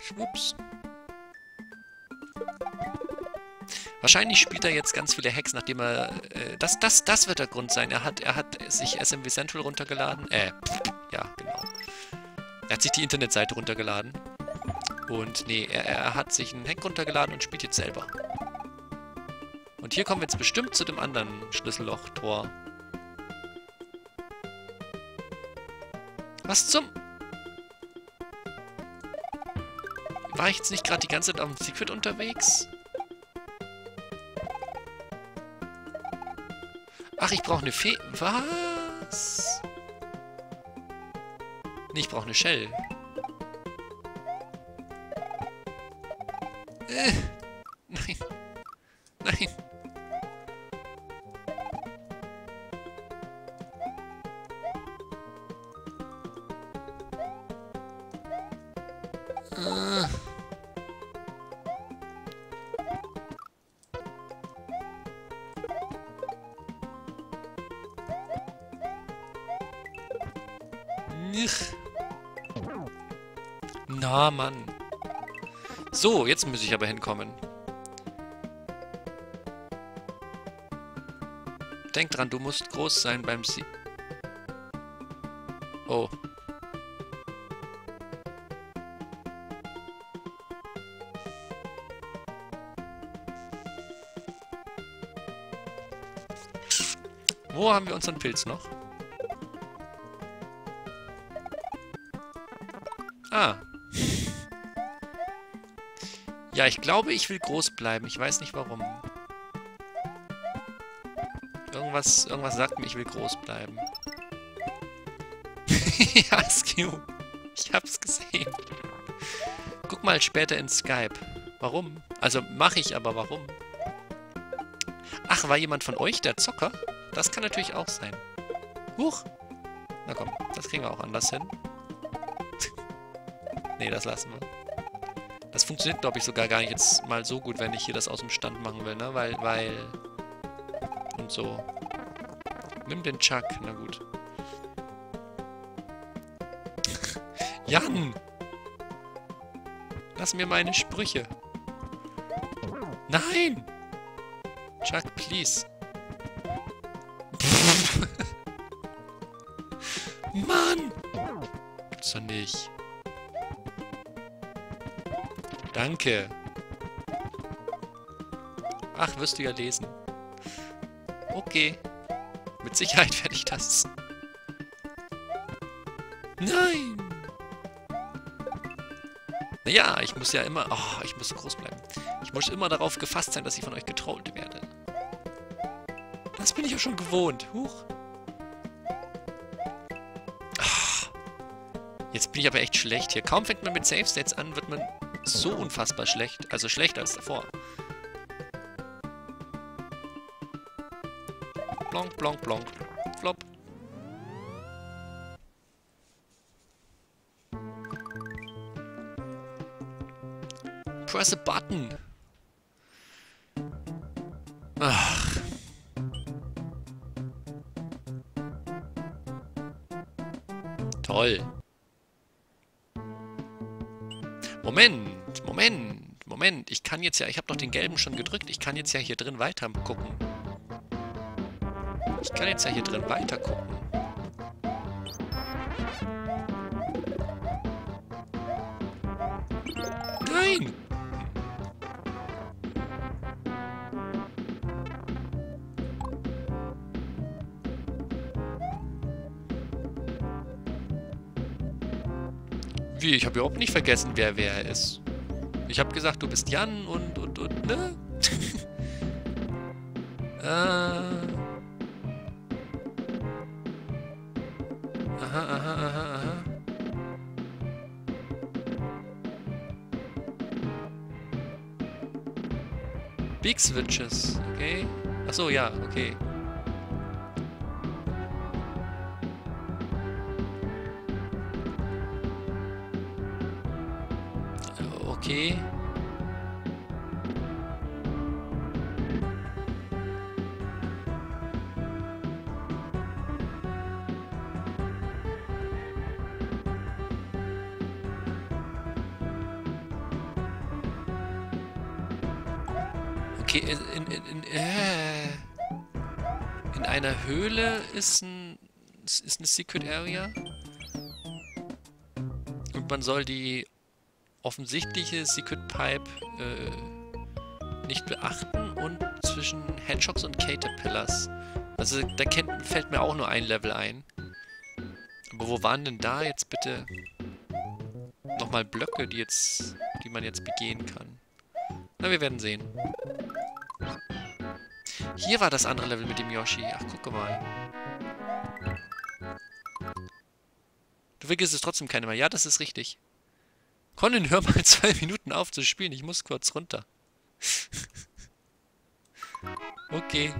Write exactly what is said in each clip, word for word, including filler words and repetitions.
Schwupps. Wahrscheinlich spielt er jetzt ganz viele Hacks, nachdem er... Äh, das, das, das wird der Grund sein. Er hat, er hat sich S M W Central runtergeladen. Äh, ja, genau. Er hat sich die Internetseite runtergeladen. Und nee, er, er hat sich einen Hack runtergeladen und spielt jetzt selber. Und hier kommen wir jetzt bestimmt zu dem anderen Schlüsselloch-Tor. Was zum... War ich jetzt nicht gerade die ganze Zeit auf dem Secret unterwegs? Ach, ich brauche eine Fee... Was? Nee, ich brauche eine Shell. Äh, nein. Nein. Na, Mann. So, jetzt muss ich aber hinkommen. Denk dran, du musst groß sein beim Sie... Oh. Wo haben wir unseren Pilz noch? Ah. Ja, ich glaube, ich will groß bleiben. Ich weiß nicht, warum. Irgendwas, irgendwas sagt mir, ich will groß bleiben. Ja, Skew. Ich hab's gesehen. Guck mal später in Skype. Warum? Also, mache ich, aber warum? Ach, war jemand von euch der Zocker? Das kann natürlich auch sein. Huch. Na komm, das kriegen wir auch anders hin. Nee, das lassen wir. Das funktioniert, glaube ich, sogar gar nicht jetzt mal so gut, wenn ich hier das aus dem Stand machen will, ne? Weil, weil... Und so. Nimm den Chuck. Na gut. Jan! Lass mir meine Sprüche. Nein! Chuck, please. Mann! Gibt's doch nicht. Danke. Ach, wirst du ja lesen. Okay. Mit Sicherheit werde ich das. Nein! Naja, ich muss ja immer... Oh, ich muss so groß bleiben. Ich muss immer darauf gefasst sein, dass ich von euch getrollt werde. Das bin ich ja schon gewohnt. Huch. Ach. Jetzt bin ich aber echt schlecht hier. Kaum fängt man mit Safe States an, wird man... so unfassbar schlecht. Also schlechter als davor. Blonk, blonk, blonk. Flop. Press a button. Ach. Toll. Moment, Moment, Moment. Ich kann jetzt ja... Ich habe doch den gelben schon gedrückt. Ich kann jetzt ja hier drin weiter gucken. Ich kann jetzt ja hier drin weiter gucken. Nein! Ich habe überhaupt nicht vergessen, wer wer ist. Ich habe gesagt, du bist Jan und, und, und, ne? äh. Aha, aha, aha, aha. Big Switches, okay? Achso, ja, okay. Okay. Okay, in, in, in, äh, in einer Höhle ist, ein, ist eine Secret Area. Und man soll die offensichtliche Secret Pipe äh, nicht beachten. Und zwischen Hedgehogs und Caterpillars. Also da kennt, fällt mir auch nur ein Level ein. Aber wo waren denn da jetzt bitte nochmal Blöcke, die jetzt, die man jetzt begehen kann? Na, wir werden sehen. Hier war das andere Level mit dem Yoshi. Ach, guck mal. Du vergisst es trotzdem keine mehr. Ja, das ist richtig. Conan, hör mal zwei Minuten auf zu spielen. Ich muss kurz runter. Okay.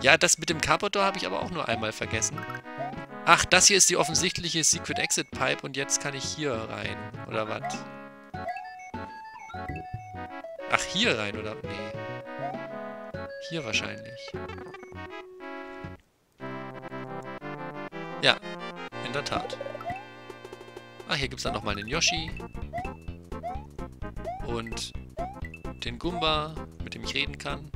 Ja, das mit dem Carpador habe ich aber auch nur einmal vergessen. Ach, das hier ist die offensichtliche Secret Exit Pipe und jetzt kann ich hier rein, oder was? Ach, hier rein, oder? Nee. Hier wahrscheinlich. Ja, in der Tat. Ach, hier gibt es dann nochmal den Yoshi. Und den Goomba, mit dem ich reden kann.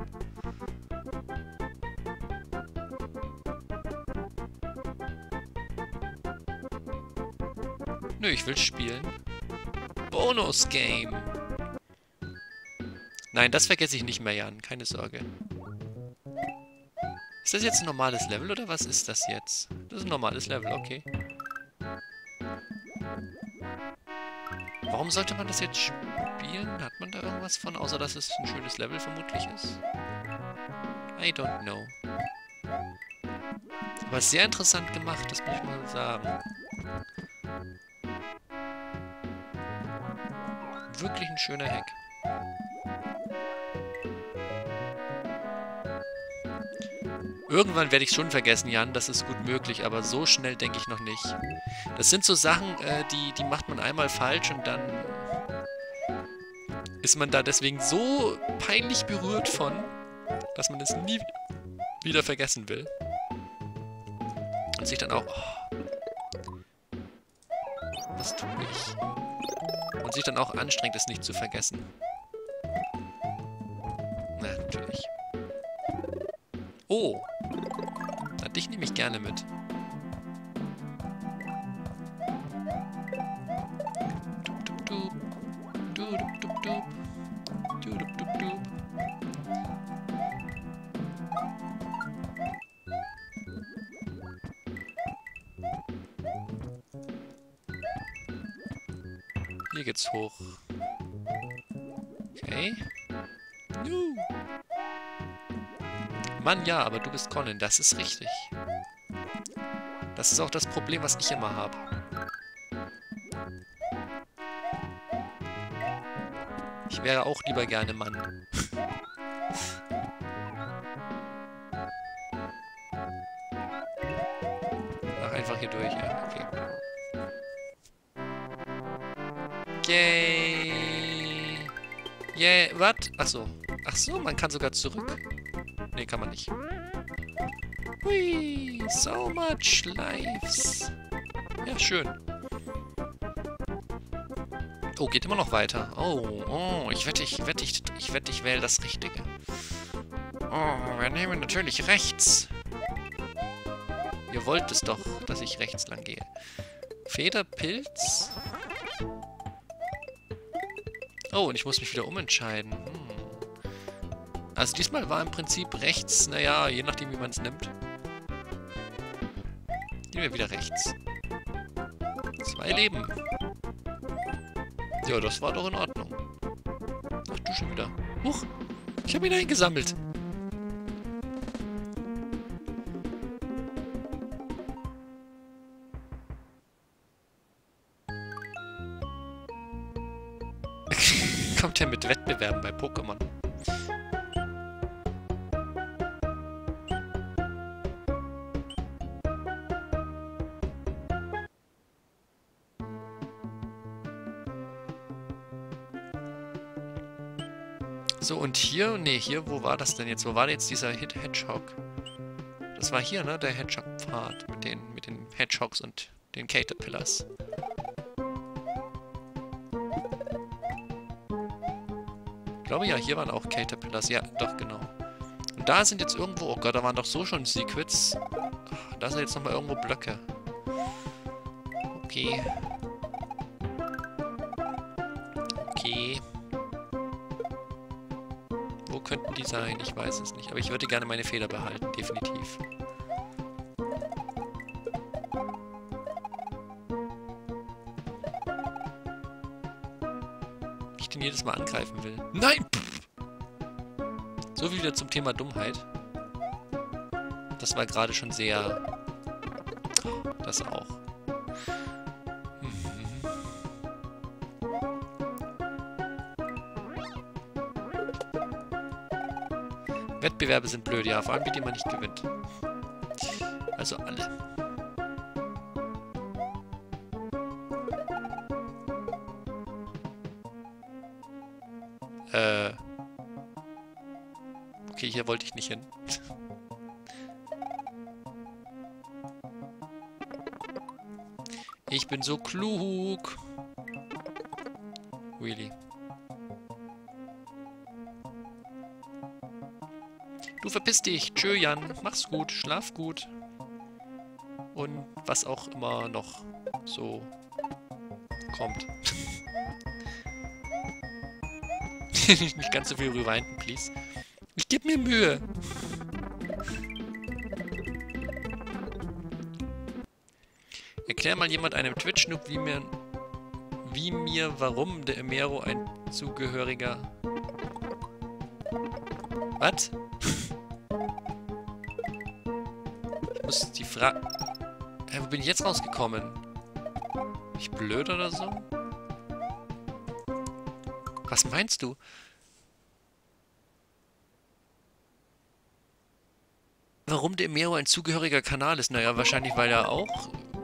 Nö, ich will spielen. Bonus-Game! Nein, das vergesse ich nicht mehr, Jan. Keine Sorge. Ist das jetzt ein normales Level, oder was ist das jetzt? Das ist ein normales Level, okay. Warum sollte man das jetzt spielen? Hat man da irgendwas von, außer dass es ein schönes Level vermutlich ist? I don't know. Aber sehr interessant gemacht, das muss ich mal sagen. Wirklich ein schöner Hack. Irgendwann werde ich es schon vergessen, Jan, das ist gut möglich, aber so schnell denke ich noch nicht. Das sind so Sachen, äh, die, die macht man einmal falsch und dann ist man da deswegen so peinlich berührt von, dass man es nie wieder vergessen will. Und sich dann auch... Oh, was tue ich? Und sich dann auch anstrengt, es nicht zu vergessen. Na, natürlich. Oh! Na, dich nehme ich gerne mit. Hier geht's hoch. Okay. No. Mann, ja, aber du bist Conan. Das ist richtig. Das ist auch das Problem, was ich immer habe. Ich wäre auch lieber gerne Mann. Ach, einfach hier durch, ja. Okay. Yay! Yay! Was? Achso. Achso, man kann sogar zurück. Nee, kann man nicht. Hui! So much lives! Ja, schön. Oh, geht immer noch weiter. Oh, oh, ich wette, ich wette, ich, ich wette, ich wähle das Richtige. Oh, wir nehmen natürlich rechts. Ihr wollt es doch, dass ich rechts lang gehe. Federpilz? Oh, und ich muss mich wieder umentscheiden. Hm. Also diesmal war im Prinzip rechts, naja, je nachdem wie man es nimmt. Nehmen wir wieder rechts. Zwei Leben. Ja, das war doch in Ordnung. Ach du, schon wieder. Huch, ich habe ihn eingesammelt. Kommt er mit Wettbewerben bei Pokémon? So, und hier, nee, hier, wo war das denn jetzt? Wo war jetzt dieser Hit Hedgehog? Das war hier, ne? Der Hedgehog-Pfad mit den, mit den Hedgehogs und den Caterpillars. Ich glaube ja, hier waren auch Caterpillars. Ja, doch, genau. Und da sind jetzt irgendwo... Oh Gott, da waren doch so schon Secrets. Da sind jetzt nochmal irgendwo Blöcke. Okay. Okay. Wo könnten die sein? Ich weiß es nicht. Aber ich würde gerne meine Feder behalten, definitiv. Jedes Mal angreifen will. Nein! Pff. So viel wieder zum Thema Dummheit. Das war gerade schon sehr... Das auch. Mhm. Wettbewerbe sind blöd, ja. Vor allem, mit denen man nicht gewinnt. Also alle. Okay, hier wollte ich nicht hin. Ich bin so klug. Really. Du verpiss dich. Tschö, Jan. Mach's gut. Schlaf gut. Und was auch immer noch so kommt. Nicht ganz so viel rüberweinten, please. Ich gebe mir Mühe. Erklär mal jemand einem Twitch-Noob, wie mir, wie mir, warum der Emero ein zugehöriger... Was? Ich muss die Frage... Hey, wo bin ich jetzt rausgekommen? Bin ich blöd oder so? Was meinst du? Warum der Mero ein zugehöriger Kanal ist? Naja, wahrscheinlich, weil er auch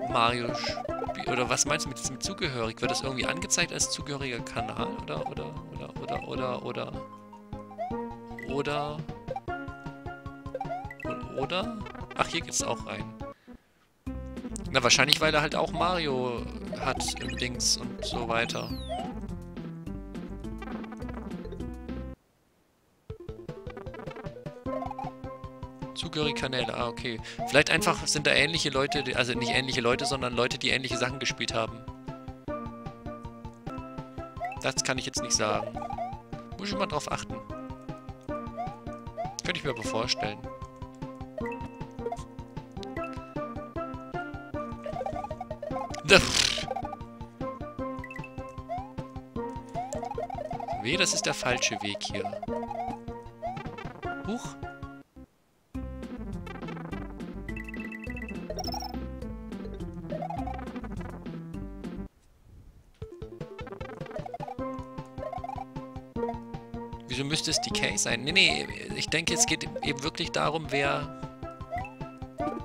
Mario spielt. Oder was meinst du mit, mit zugehörig? Wird das irgendwie angezeigt als zugehöriger Kanal? Oder, oder, oder, oder, oder, oder, oder, oder, oder? Ach, hier geht's auch rein. Na, wahrscheinlich, weil er halt auch Mario hat im Dings und so weiter. Zugehörige-Kanäle, ah, okay. Vielleicht einfach sind da ähnliche Leute, also nicht ähnliche Leute, sondern Leute, die ähnliche Sachen gespielt haben. Das kann ich jetzt nicht sagen. Muss ich mal drauf achten. Könnte ich mir aber vorstellen. Weh, das ist der falsche Weg hier. Huch. Wieso müsste es D K sein? Nee, nee, ich denke, es geht eben wirklich darum, wer,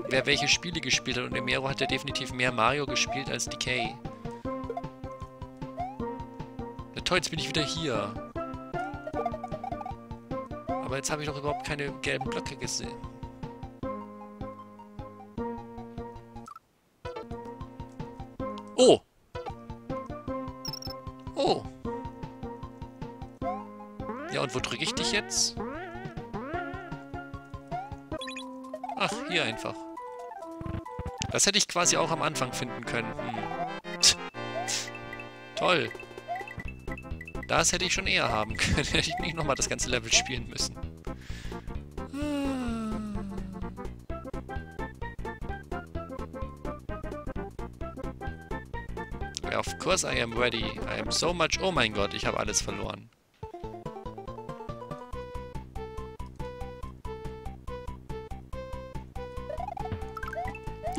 wer welche Spiele gespielt hat. Und der Mero hat ja definitiv mehr Mario gespielt als D K. Na toll, jetzt bin ich wieder hier. Aber jetzt habe ich doch überhaupt keine gelben Blöcke gesehen. Oh! Oh! Ja, und wo drücke ich dich jetzt? Ach, hier einfach. Das hätte ich quasi auch am Anfang finden können. Hm. Toll. Das hätte ich schon eher haben können. Hätte ich nicht nochmal das ganze Level spielen müssen. Ja, of course I am ready. I am so much... Oh mein Gott, ich habe alles verloren.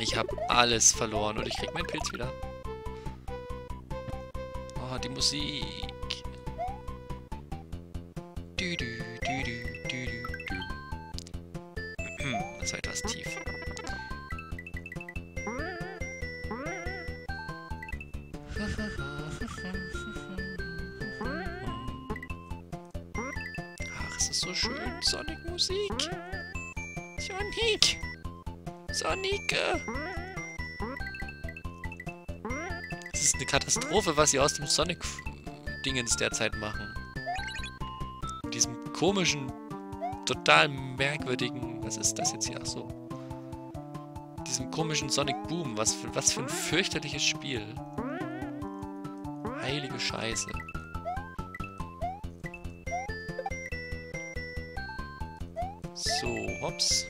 Ich habe alles verloren und ich krieg meinen Pilz wieder. Oh, die Musik. Du, du, du, du, du, du. Das war etwas tief. Ach, es ist so schön. Sonic-Musik. Sonic. Sonic! Das ist eine Katastrophe, was sie aus dem Sonic-Dingens derzeit machen. komischen, total merkwürdigen... Was ist das jetzt hier? Ach so. Diesem komischen Sonic Boom. Was für, was für ein fürchterliches Spiel. Heilige Scheiße. So, hops.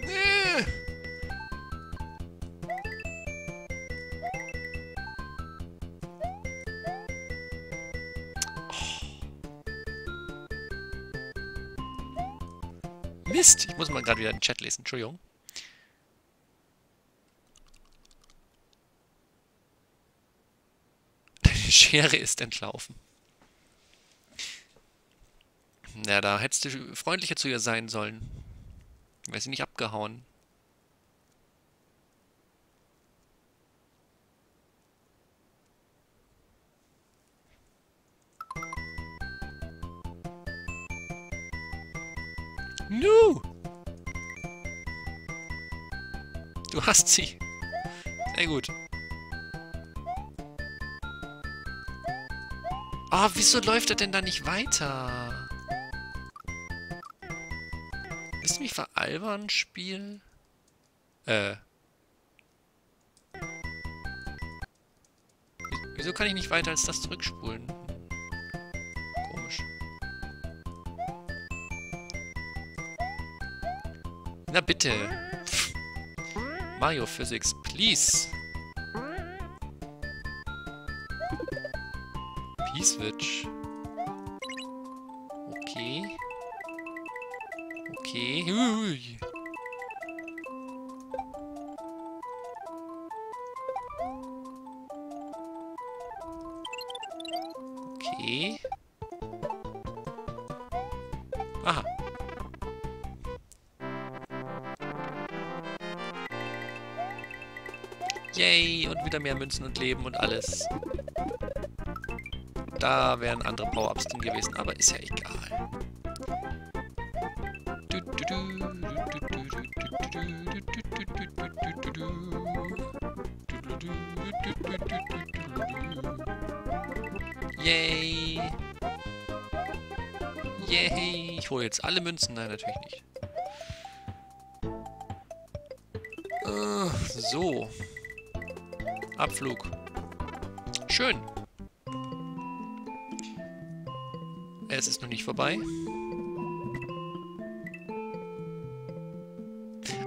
Nee. Oh. Mist, ich muss mal gerade wieder den Chat lesen, Entschuldigung. Die Schere ist entlaufen. Ja, da hättest du freundlicher zu ihr sein sollen. Wäre sie nicht abgehauen. Nu! Du hast sie. Sehr gut. Ah, oh, wieso läuft er denn da nicht weiter? Willst du mich veralbern, Spiel? Äh. Wieso kann ich nicht weiter als das zurückspulen? Komisch. Na bitte. Pff. Mario Physics, please. P-Switch. Okay. Okay. Ui. Okay. Aha. Yay, und wieder mehr Münzen und Leben und alles. Da wären andere Power-Ups drin gewesen, aber ist ja egal. Yay! Yay! Ich hole jetzt alle Münzen. Nein, natürlich nicht. Uh, so. Abflug. Schön. Es ist noch nicht vorbei.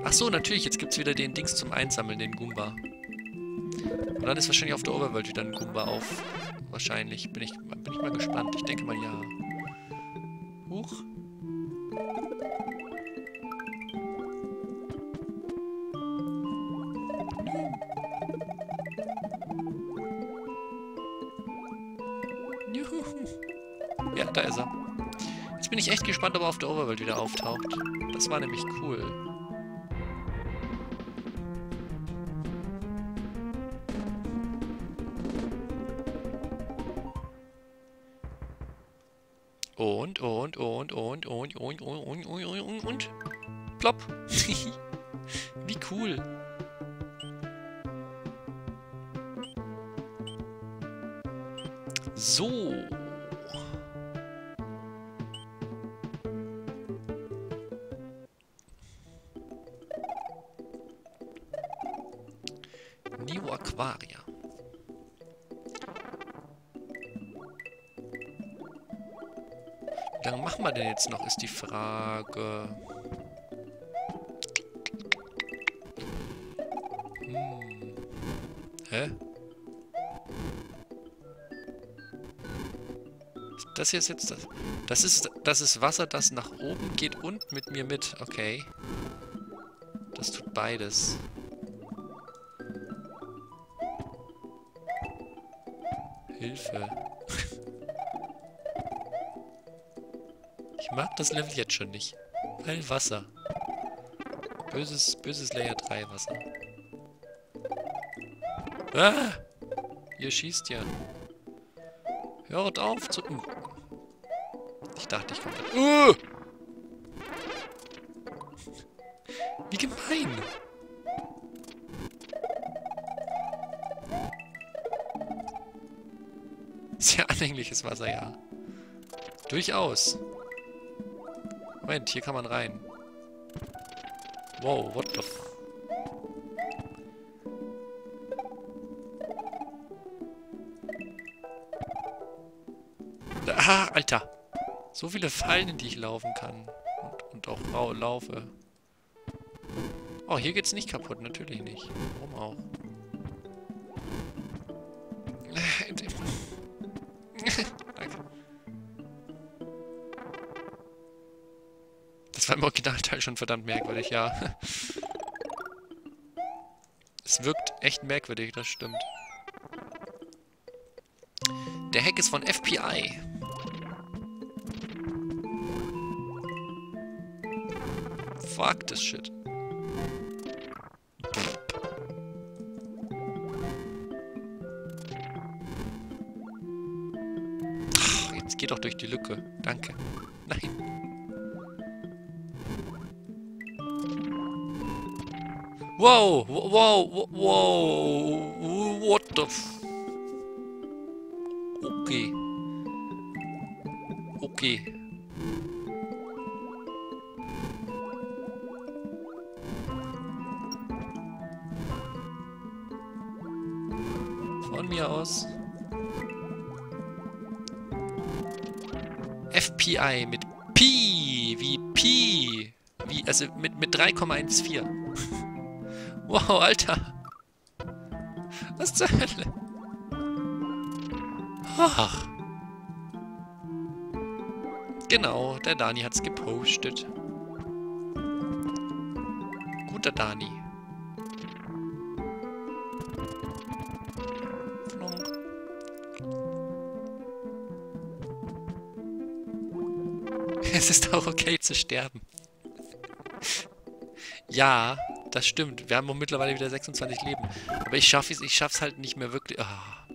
Ach so, natürlich. Jetzt gibt es wieder den Dings zum Einsammeln, den Goomba. Und dann ist wahrscheinlich auf der Oberwelt wieder ein Goomba auf. Wahrscheinlich. Bin ich, bin ich mal gespannt. Ich denke mal, ja. Huch. Juhu. Ja, da ist er. Jetzt bin ich echt gespannt, ob er auf der Oberwelt wieder auftaucht. Das war nämlich cool. Und, und, und, und, und, und, und, und, und, und, und, plopp. Wie cool. So. New Aquaria. Wie lange machen wir denn jetzt noch, ist die Frage. Hm. Hä? Das hier ist jetzt das... Das ist, das ist Wasser, das nach oben geht und mit mir mit. Okay. Das tut beides. Hilfe. Ich mag das Level jetzt schon nicht. Weil Wasser. Böses, böses Layer drei Wasser. Ah! Ihr schießt ja. Hört auf zu... Ich dachte, ich komme da... Uh! Wie gemein! Sehr anhängliches Wasser, ja. Durchaus. Moment, hier kann man rein. Wow, what the f... Ah, Alter. So viele Fallen, in die ich laufen kann. Und, und auch laufe. Oh, hier geht's nicht kaputt. Natürlich nicht. Warum auch? Das war im Originalteil schon verdammt merkwürdig, ja. Es wirkt echt merkwürdig, das stimmt. Der Hack ist von F P I. Fuck this shit. Ach, jetzt geh doch durch die Lücke. Danke. Nein. Wow, wow, wow, wow, what the f... Okay. Okay. Von mir aus. F P I mit Pi, wie Pi, wie, also mit, mit drei Komma eins vier. Wow, Alter! Was zur Hölle? Ach. Genau, der Dani hat's gepostet. Guter Dani. Es ist auch okay zu sterben. Ja. Das stimmt. Wir haben mittlerweile wieder sechsundzwanzig Leben. Aber ich schaffe es, ich schaff's halt nicht mehr wirklich. Ah.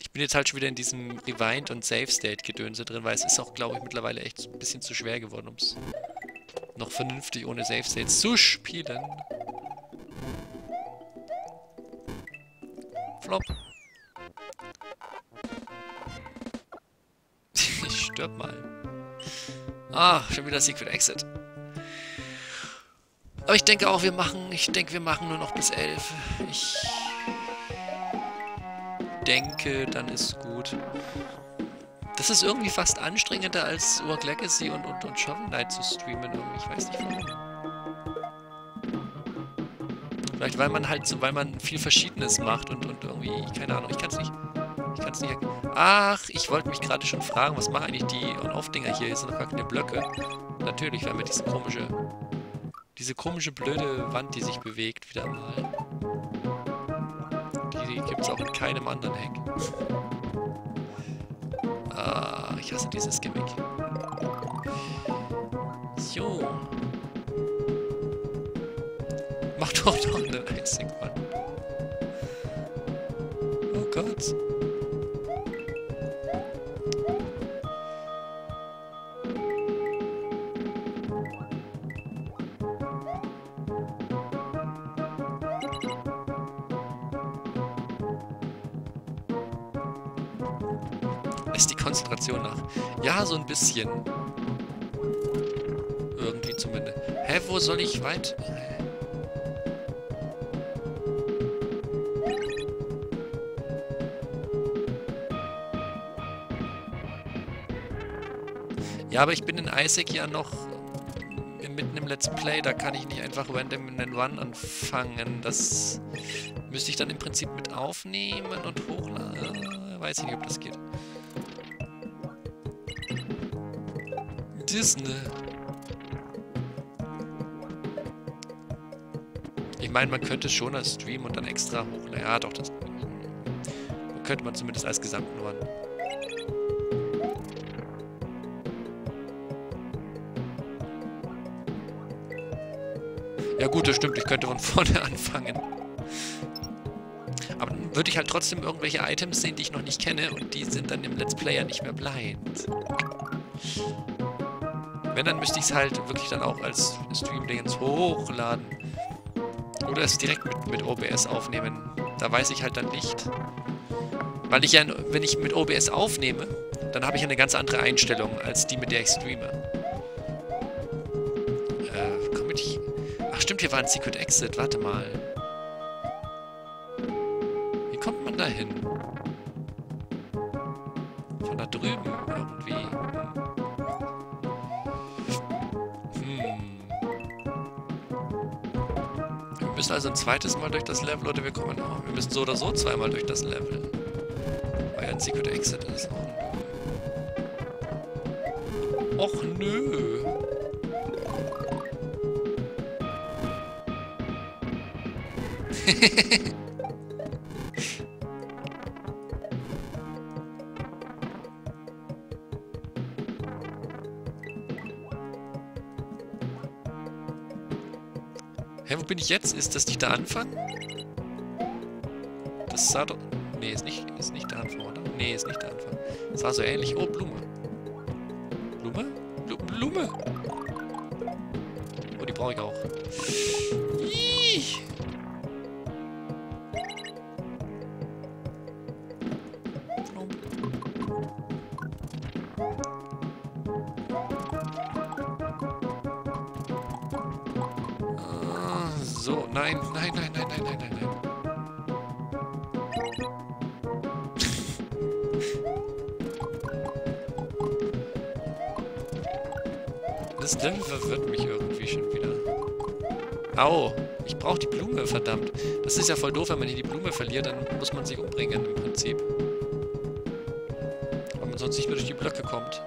Ich bin jetzt halt schon wieder in diesem Rewind- und Save-State-Gedönse drin, weil es ist auch, glaube ich, mittlerweile echt ein bisschen zu schwer geworden, um es noch vernünftig ohne Save-States zu spielen. Flop. Ich stirb mal. Ah, schon wieder Secret Exit. Aber ich denke auch, wir machen, ich denke, wir machen nur noch bis elf. Ich denke, dann ist gut. Das ist irgendwie fast anstrengender als Rogue Legacy und, und, und Shovel Knight zu streamen. Irgendwie. Ich weiß nicht warum. Vielleicht, weil man halt so, weil man viel Verschiedenes macht und, und irgendwie, keine Ahnung, ich kann es nicht, ich kann es nicht... Ach, ich wollte mich gerade schon fragen, was machen eigentlich die On-Off-Dinger hier? Hier sind noch gar keine Blöcke. Natürlich, weil wir diese komische... Diese komische, blöde Wand, die sich bewegt, wieder mal. Die, die gibt es auch in keinem anderen Hack. Ah, ich hasse dieses Gimmick. Jo. Mach doch noch eine Einzig-Wand. Oh Gott. Nach. Ja, so ein bisschen. Irgendwie zumindest. Hä, wo soll ich weit? Ja, aber ich bin in Isaac ja noch mitten im Let's Play. Da kann ich nicht einfach random in den Run anfangen. Das müsste ich dann im Prinzip mit aufnehmen und hochladen. Weiß ich nicht, ob das geht. Disney. Ich meine, man könnte schon als Stream und dann extra hoch. Naja, doch, das könnte man zumindest als gesamten Run. Ja gut, das stimmt. Ich könnte von vorne anfangen. Aber dann würde ich halt trotzdem irgendwelche Items sehen, die ich noch nicht kenne. Und die sind dann im Let's Player nicht mehr blind. Wenn, dann müsste ich es halt wirklich dann auch als Stream-Dingens hochladen. Oder es direkt mit, mit O B S aufnehmen. Da weiß ich halt dann nicht, Weil ich ja, wenn ich mit O B S aufnehme, dann habe ich eine ganz andere Einstellung als die, mit der ich streame. Äh, komm mit ich... Ach stimmt, hier war ein Secret Exit. Warte mal. Wie kommt man da hin? Von da drüben irgendwie. Hm. Wir müssen also ein zweites Mal durch das Level, oder wir kommen auch. Wir müssen so oder so zweimal durch das Level. Weil ein Secret Exit ist auch. Och nö. Hä, wo bin ich jetzt? Ist das nicht der Anfang? Das sah doch... Nee, ist nicht, ist nicht der Anfang, oder? Nee, ist nicht der Anfang. Das sah so ähnlich. Oh, Blume. Blume? Bl Blume! Oh, die brauche ich auch. Iiii. Ah, so, nein, nein, nein, nein, nein, nein, nein, nein. Das Level verwirrt mich irgendwie schon wieder. Au, ich brauche die Blume, verdammt. Das ist ja voll doof, wenn man hier die Blume verliert, dann muss man sich umbringen im Prinzip. Weil man sonst nicht mehr durch die Blöcke kommt.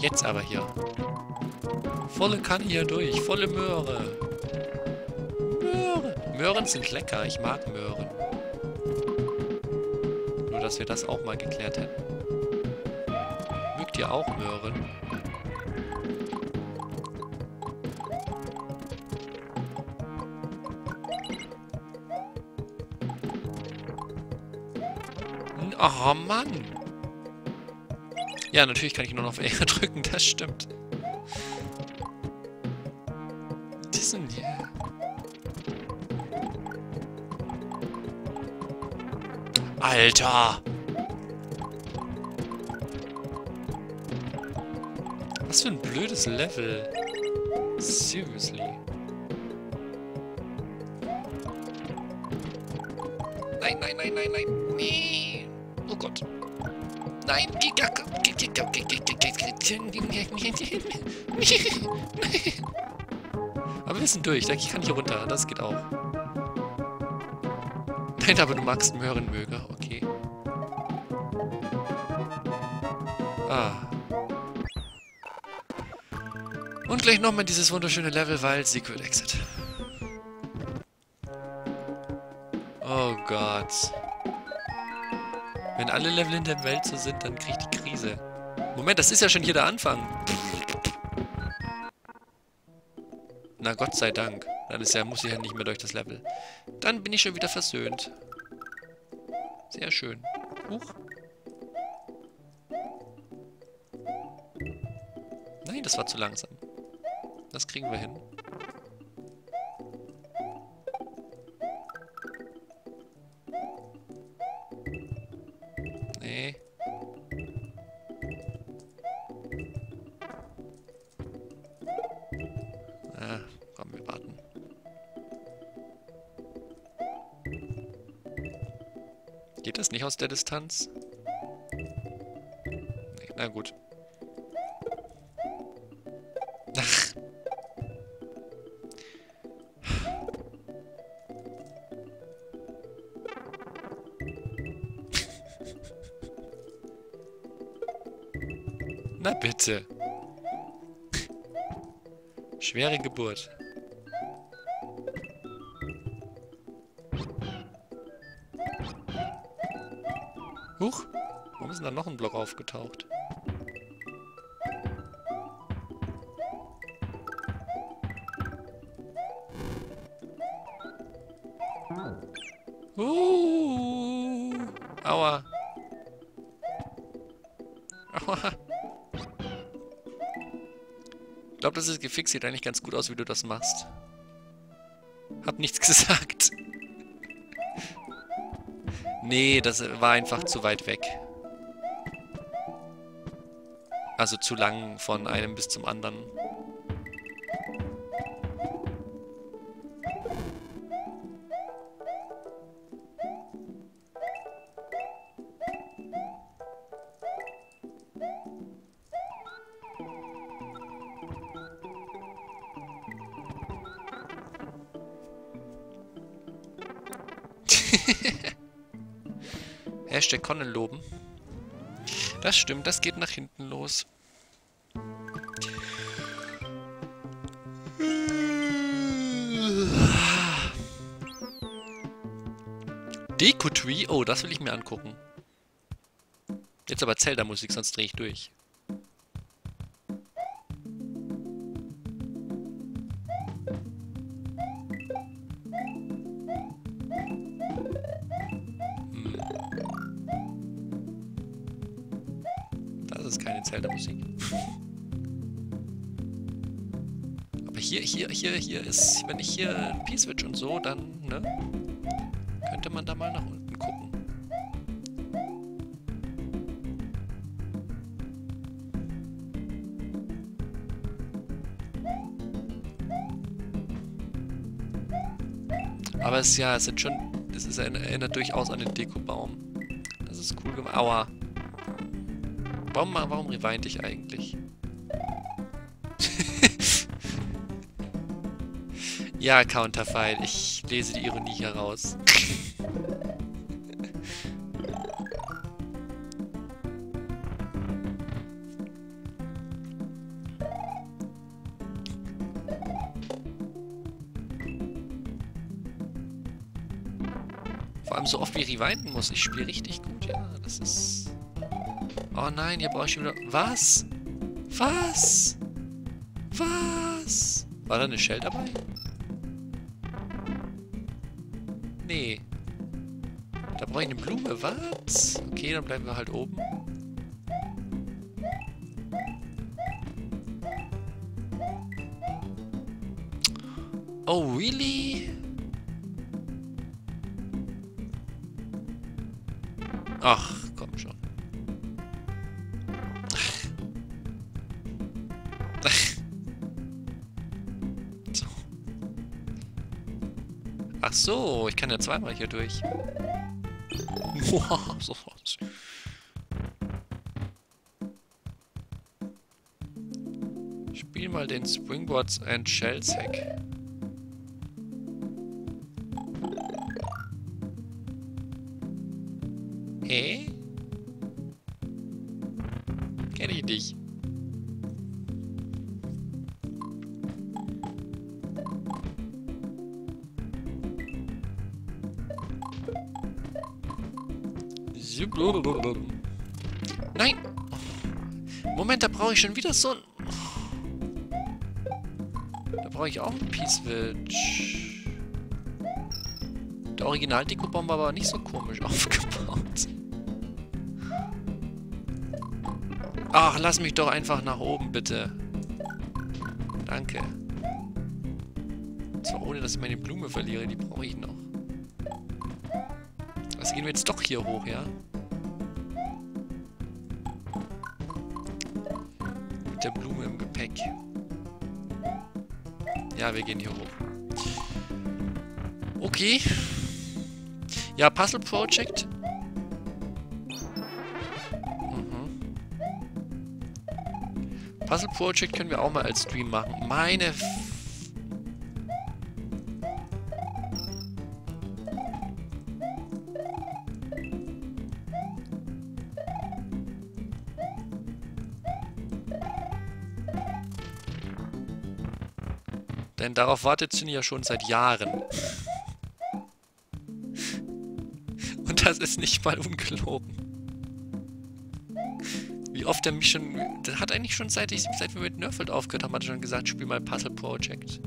Jetzt aber hier. Volle Kanne hier durch. Volle Möhre. Möhre. Möhren sind lecker. Ich mag Möhren. Nur, dass wir das auch mal geklärt hätten. Mögt ihr auch Möhren? Oh Mann. Ja, natürlich kann ich nur noch auf R drücken, das stimmt. Diesen hier. Alter! Was für ein blödes Level. Seriously. Nein, nein, nein, nein, nein. Nee. Oh Gott. Nein, geh kacke. Aber wir sind durch. Ich kann hier runter. Das geht auch. Nein, aber du magst Möhrenmöge. Okay. Ah. Und gleich nochmal dieses wunderschöne Level, weil Secret Exit. Oh Gott. Wenn alle Level in der Welt so sind, dann krieg ich die Krise. Moment, das ist ja schon hier der Anfang. Na Gott sei Dank. Dann ist ja, muss ich ja nicht mehr durch das Level. Dann bin ich schon wieder versöhnt. Sehr schön. Huch. Nein, das war zu langsam. Das kriegen wir hin. Geht das nicht aus der Distanz? Nee, na gut. Ach. Na bitte. Schwere Geburt. Huch, warum ist denn da noch ein Block aufgetaucht? Uh. Aua. Aua. Ich glaube, das ist gefixt. Sieht eigentlich ganz gut aus, wie du das machst. Hab nichts gesagt. Nee, das war einfach zu weit weg. Also zu lang von einem bis zum anderen. Hashtag Connen loben. Das stimmt, das geht nach hinten los. Deco-Tree? Oh, das will ich mir angucken. Jetzt aber Zelda-Musik, sonst drehe ich durch. Hier, hier ist, wenn ich hier einen P-Switch und so, dann, ne, könnte man da mal nach unten gucken. Aber es, ja, es sind schon, es ist, erinnert durchaus an den Dekobaum. Das ist cool gemacht. Aua. Warum, warum reweinte ich eigentlich? Ja, Counterfeit. Ich lese die Ironie heraus. Vor allem so oft wie ich rewinden muss. Ich spiele richtig gut, ja. Das ist... Oh nein, hier brauche ich wieder... Was? Was? Was? War da eine Shell dabei? Nee. Da brauche ich eine Blume, was? Okay, dann bleiben wir halt oben. Oh, really? Ach, komm schon. Ach so, ich kann ja zweimal hier durch. Wow, so was. Spiel mal den Springboards and Shells Hack. Hä? Kenn ich dich. Nein! Moment, da brauche ich schon wieder so ein... Da brauche ich auch einen P-Switch. Der Original-Deko-Bomb war aber nicht so komisch aufgebaut. Ach, lass mich doch einfach nach oben, bitte. Danke. Und zwar ohne, dass ich meine Blume verliere, die brauche ich noch. Also gehen wir jetzt doch hier hoch, ja? Mit der Blume im Gepäck. Ja, wir gehen hier hoch. Okay. Ja, Puzzle Project. Mhm. Puzzle Project können wir auch mal als Stream machen. Meine F... Denn darauf wartet Cindy ja schon seit Jahren. Und das ist nicht mal ungelogen. Wie oft er mich schon... Das hat eigentlich schon seit, ich, seit wir mit Nerfeld aufgehört haben, hat er schon gesagt, spiel mal Puzzle Project.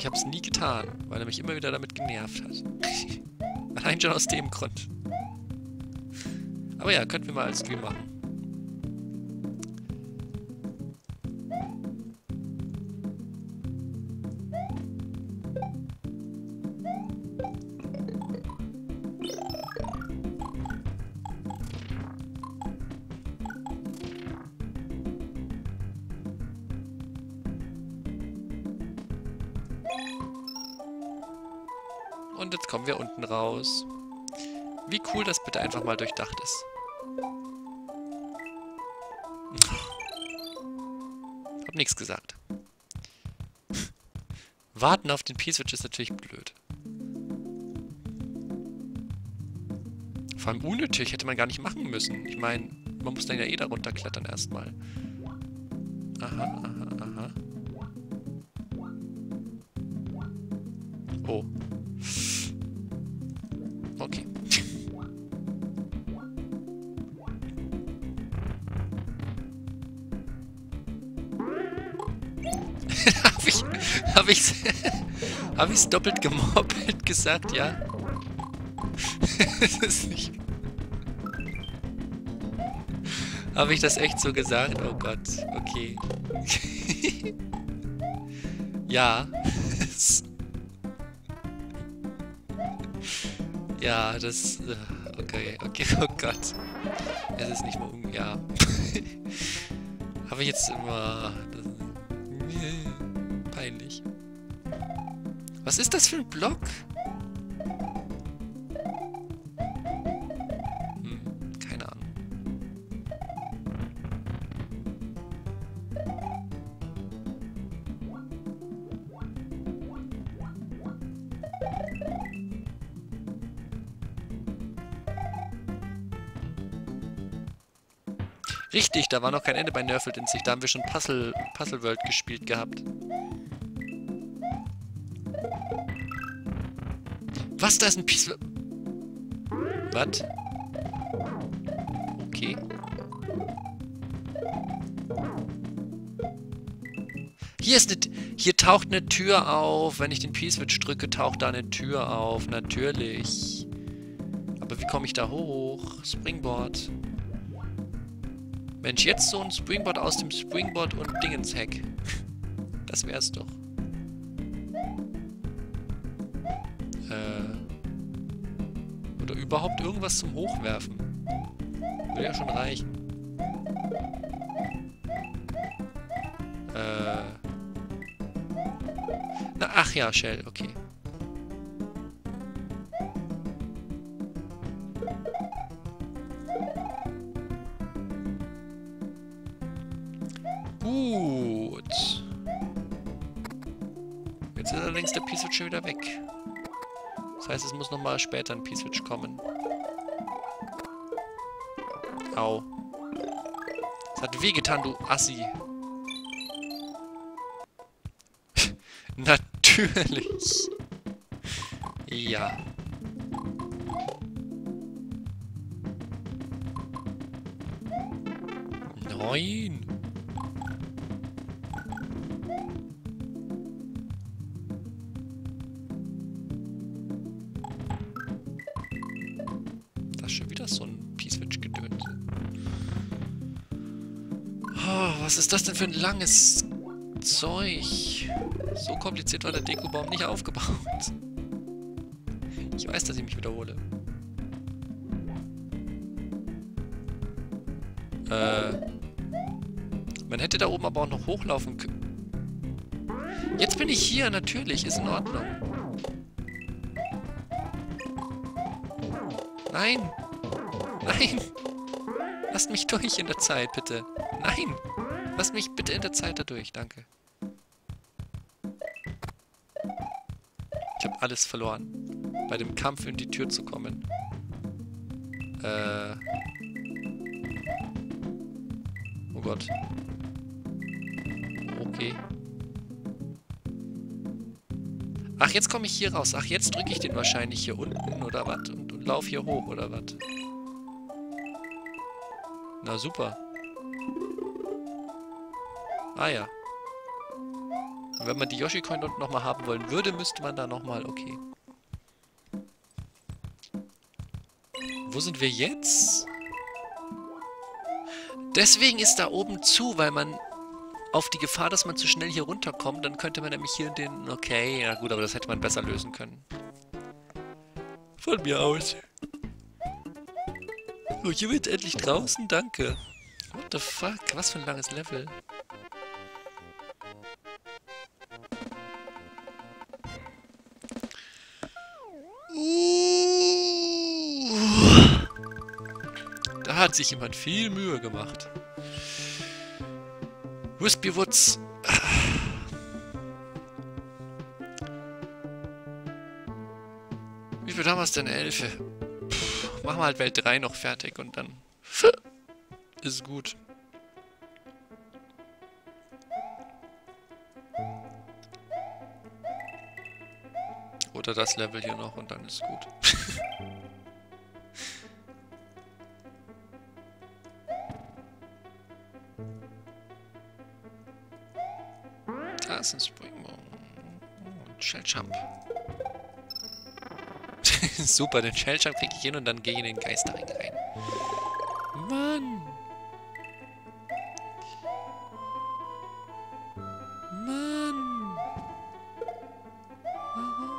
Ich habe es nie getan, weil er mich immer wieder damit genervt hat. Allein schon aus dem Grund. Aber ja, könnten wir mal als Stream machen. Und jetzt kommen wir unten raus. Wie cool das bitte einfach mal durchdacht ist. Hab nichts gesagt. Warten auf den P-Switch ist natürlich blöd. Vor allem unnötig, hätte man gar nicht machen müssen. Ich meine, man muss dann ja eh da runterklettern erstmal. Aha, aha, aha. Oh. Okay. Habe ich, hab ich's, hab ich's doppelt gemoppelt gesagt, ja? Das ist nicht... Habe ich das echt so gesagt? Oh Gott, okay. Ja. Ja, das... Okay, okay, oh Gott. Es ist nicht mal um... Ja. Habe ich jetzt immer... Das, peinlich. Was ist das für ein Block? Hm, keine Ahnung. Richtig, da war noch kein Ende bei Nerfeld in sich. Da haben wir schon Puzzle, Puzzle World gespielt gehabt. Was, da ist ein Piece... Was? Okay. Hier ist eine... Hier taucht eine Tür auf. Wenn ich den P-Switch drücke, taucht da eine Tür auf. Natürlich. Aber wie komme ich da hoch? Springboard. Mensch, jetzt so ein Springboard aus dem Springboard und Dingens-Hack. Das wär's doch. Äh. Oder überhaupt irgendwas zum Hochwerfen. Würde ja schon reichen. Äh. Na, ach ja, Shell, okay. Gut. Jetzt ist allerdings der P-Switch schon wieder weg. Das heißt, es muss nochmal später ein P-Switch kommen. Au. Das hat wehgetan, du Assi. Natürlich. Ja. Nein. Was ist das denn für ein langes Zeug? So kompliziert war der Dekobaum nicht aufgebaut. Ich weiß, dass ich mich wiederhole. Äh. Man hätte da oben aber auch noch hochlaufen können. Jetzt bin ich hier, natürlich. Ist in Ordnung. Nein. Nein. Lasst mich durch in der Zeit, bitte. Nein. Lass mich bitte in der Zeit dadurch, danke. Ich habe alles verloren. Bei dem Kampf in die Tür zu kommen. Äh. Oh Gott. Okay. Ach, jetzt komme ich hier raus. Ach, jetzt drücke ich den wahrscheinlich hier unten oder was? Und, und lauf hier hoch oder was? Na super. Ah ja. Und wenn man die Yoshi-Coin nochmal haben wollen würde, müsste man da nochmal... Okay. Wo sind wir jetzt? Deswegen ist da oben zu, weil man... Auf die Gefahr, dass man zu schnell hier runterkommt, dann könnte man nämlich hier den... Okay, ja gut, aber das hätte man besser lösen können. Von mir aus. So, hier wird endlich draußen, danke. What the fuck? Was für ein langes Level. Uh, da hat sich jemand viel Mühe gemacht. Wispy Woods. Wie viel haben wir es denn? Elfe. Puh, machen wir halt Welt drei noch fertig und dann ist gut. Oder das Level hier noch und dann ist gut. Springball. Und Shell-Jump. Super, den Shell-Jump kriege ich hin und dann gehe ich in den Geisterring rein. Mann! Mann! Warum?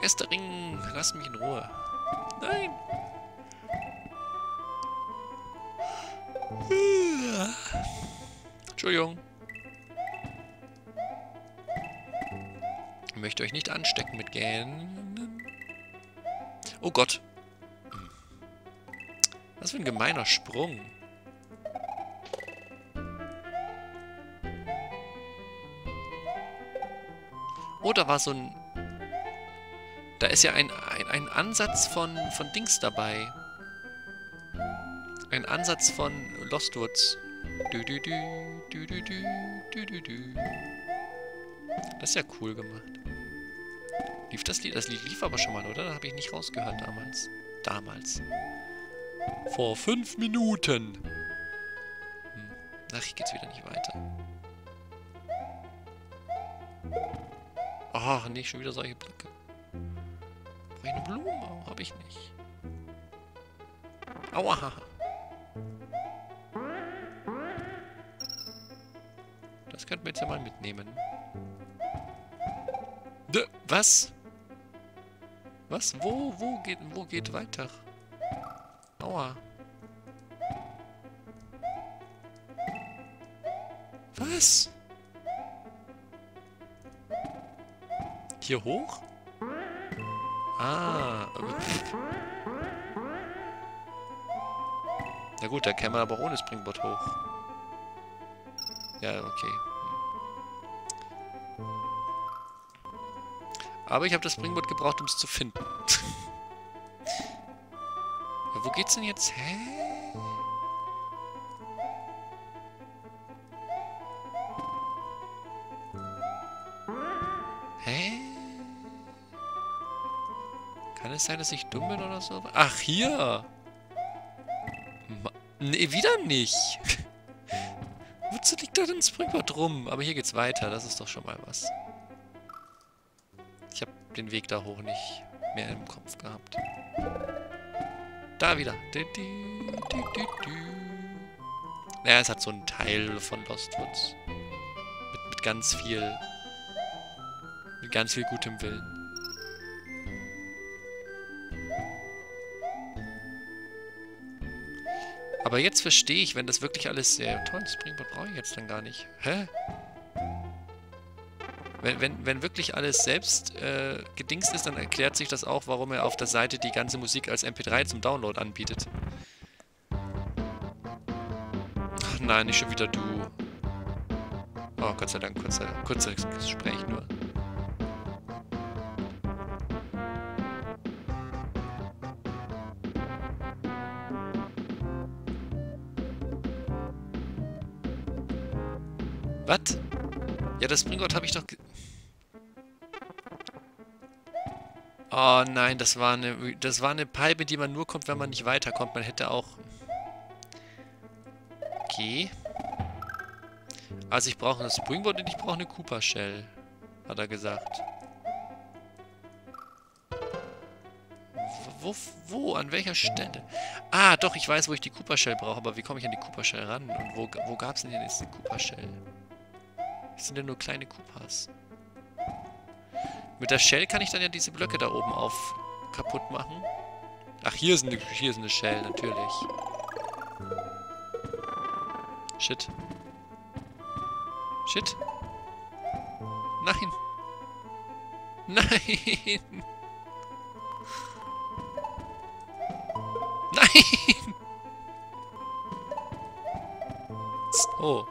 Geisterring, lass mich in Ruhe. Nein! Entschuldigung. Ich möchte euch nicht anstecken mit Gähnen. Oh Gott. Was für ein gemeiner Sprung. Oh, da war so ein... Da ist ja ein, ein, ein Ansatz von, von Dings dabei. Ein Ansatz von Lost Woods. Du, du, du, du, du, du, du, du. Das ist ja cool gemacht. Lief das Lied? Das Lied lief aber schon mal, oder? Das habe ich nicht rausgehört damals. Damals. Vor fünf Minuten. Hm. Ach, hier geht's wieder nicht weiter. Ach, nicht schon wieder solche Blöcke. Brauche ich eine Blume? Oh, habe ich nicht. Aua. Das könnten wir jetzt ja mal mitnehmen. Dö, was? Was? Wo? Wo geht, wo geht weiter? Aua. Was? Hier hoch? Ah. Pff. Na gut, da käme man aber ohne Springboard hoch. Ja, okay. Aber ich habe das Springboard gebraucht, um es zu finden. Ja, wo geht's denn jetzt? Hä? Hä? Kann es sein, dass ich dumm bin oder so? Ach, hier! Ma nee, wieder nicht! Wozu liegt da denn ein Springboard rum? Aber hier geht's weiter, das ist doch schon mal was. Ich habe den Weg da hoch nicht mehr im Kopf gehabt. Da wieder. Du, du, du, du, du. Naja, es hat so einen Teil von Lost Woods. Mit, mit ganz viel... Mit ganz viel gutem Willen. Aber jetzt verstehe ich, wenn das wirklich alles sehr toll ist, Springboard brauche ich jetzt dann gar nicht. Hä? Wenn, wenn, wenn wirklich alles selbst äh, gedingst ist, dann erklärt sich das auch, warum er auf der Seite die ganze Musik als M P drei zum Download anbietet. Ach nein, nicht schon wieder du. Oh, Gott sei Dank, kurzer, kurzer Gespräch nur. Was? Ja, das Springboard habe ich doch... Oh nein, das war eine... Das war eine Palme, die man nur kommt, wenn man nicht weiterkommt. Man hätte auch... Okay. Also ich brauche eine Springboard und ich brauche eine Koopa Shell, hat er gesagt. Wo, wo, an welcher Stelle? Ah, doch, ich weiß, wo ich die Koopa Shell brauche, aber wie komme ich an die Koopa Shell ran? Und wo, wo gab es denn die nächste Koopa Shell? Das sind ja nur kleine Koopas. Mit der Shell kann ich dann ja diese Blöcke da oben auf kaputt machen. Ach, hier ist eine, hier ist eine Shell, natürlich. Shit. Shit. Nein. Nein. Nein. Oh.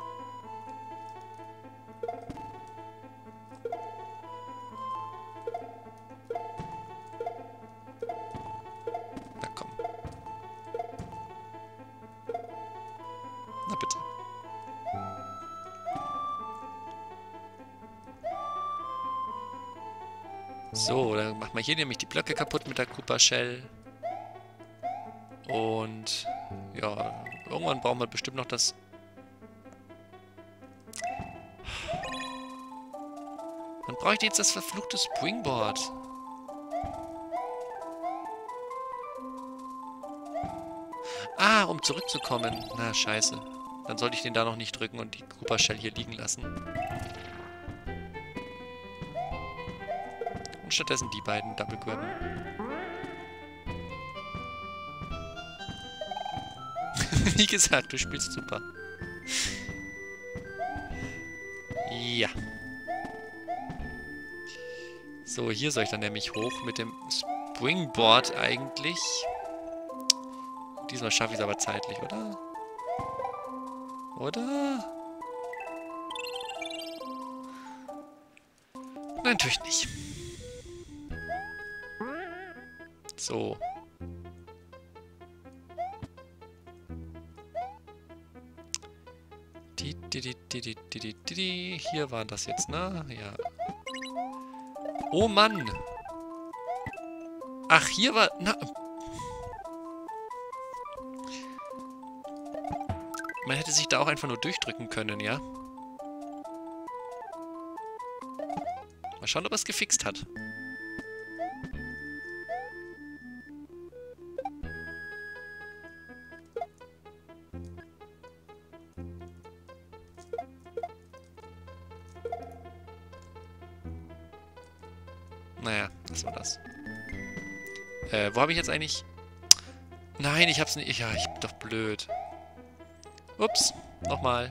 Na komm. Na bitte. So, dann macht man hier nämlich die Blöcke kaputt mit der Koopa Shell. Und ja, irgendwann brauchen wir bestimmt noch das... Dann brauche ich jetzt das verfluchte Springboard. Ah, um zurückzukommen. Na, scheiße. Dann sollte ich den da noch nicht drücken und die Koopa Shell hier liegen lassen. Und stattdessen die beiden Double Grabben. Wie gesagt, du spielst super. Ja. So, hier soll ich dann nämlich hoch mit dem Springboard eigentlich. Diesmal schaffe ich es aber zeitlich, oder? Oder? Nein, natürlich nicht. So. Hier war das jetzt, ne? Ja. Oh Mann! Ach, hier war... Na. Man hätte sich da auch einfach nur durchdrücken können, ja? Mal schauen, ob er es gefixt hat. Naja, das war das. Äh, wo habe ich jetzt eigentlich... Nein, ich hab's nicht... Ja, ich bin doch blöd. Ups, nochmal.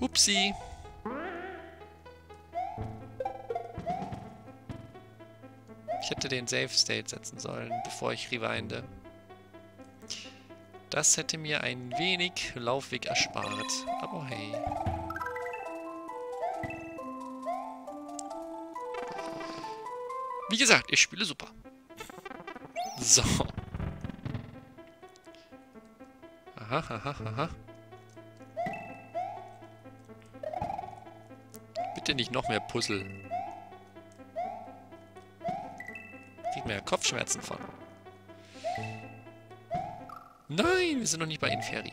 Upsi. Ich hätte den Safe State setzen sollen, bevor ich rewinde. Das hätte mir ein wenig Laufweg erspart. Aber hey... Wie gesagt, ich spiele super. So. Aha, aha, aha. Bitte nicht noch mehr Puzzle. Krieg mir ja Kopfschmerzen von. Nein, wir sind noch nicht bei Inferi.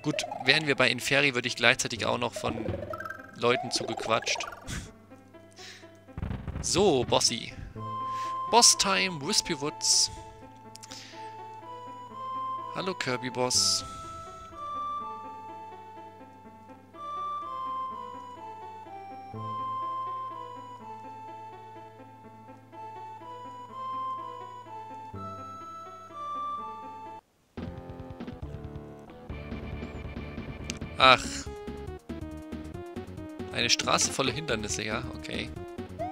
Gut, wären wir bei Inferi, würde ich gleichzeitig auch noch von Leuten zugequatscht. So, Bossy. Boss Time, Wispy Woods. Hallo, Kirby Boss. Ach. Eine Straße voller Hindernisse, ja? Okay.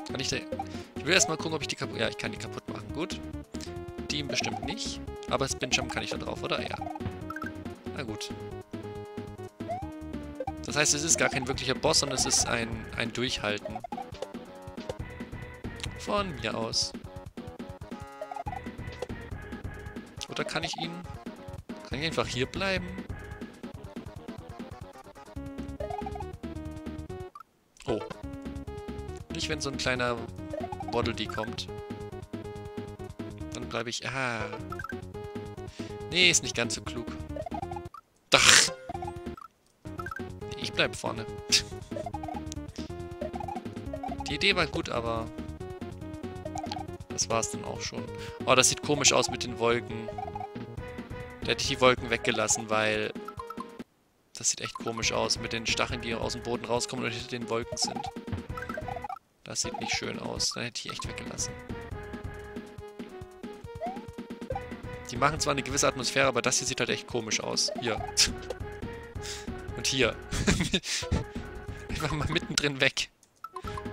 Kann ich, ich will erstmal gucken, ob ich die kaputt... Ja, ich kann die kaputt machen. Gut. Die bestimmt nicht. Aber Spin Jump kann ich da drauf, oder? Ja. Na gut. Das heißt, es ist gar kein wirklicher Boss, sondern es ist ein, ein Durchhalten. Von mir aus. Oder kann ich ihn... Kann ich einfach hier bleiben? Oh. Nicht, wenn so ein kleiner Waddle-Dee kommt. Dann bleibe ich... Ah. Nee, ist nicht ganz so klug. Dach. Ich bleib vorne. Die Idee war gut, aber... das war's dann auch schon. Oh, das sieht komisch aus mit den Wolken. Da hätte ich die Wolken weggelassen, weil... das sieht echt komisch aus mit den Stacheln, die aus dem Boden rauskommen und hinter den Wolken sind. Das sieht nicht schön aus. Dann hätte ich echt weggelassen. Die machen zwar eine gewisse Atmosphäre, aber das hier sieht halt echt komisch aus. Hier. Und hier. Einfach mal mittendrin weg.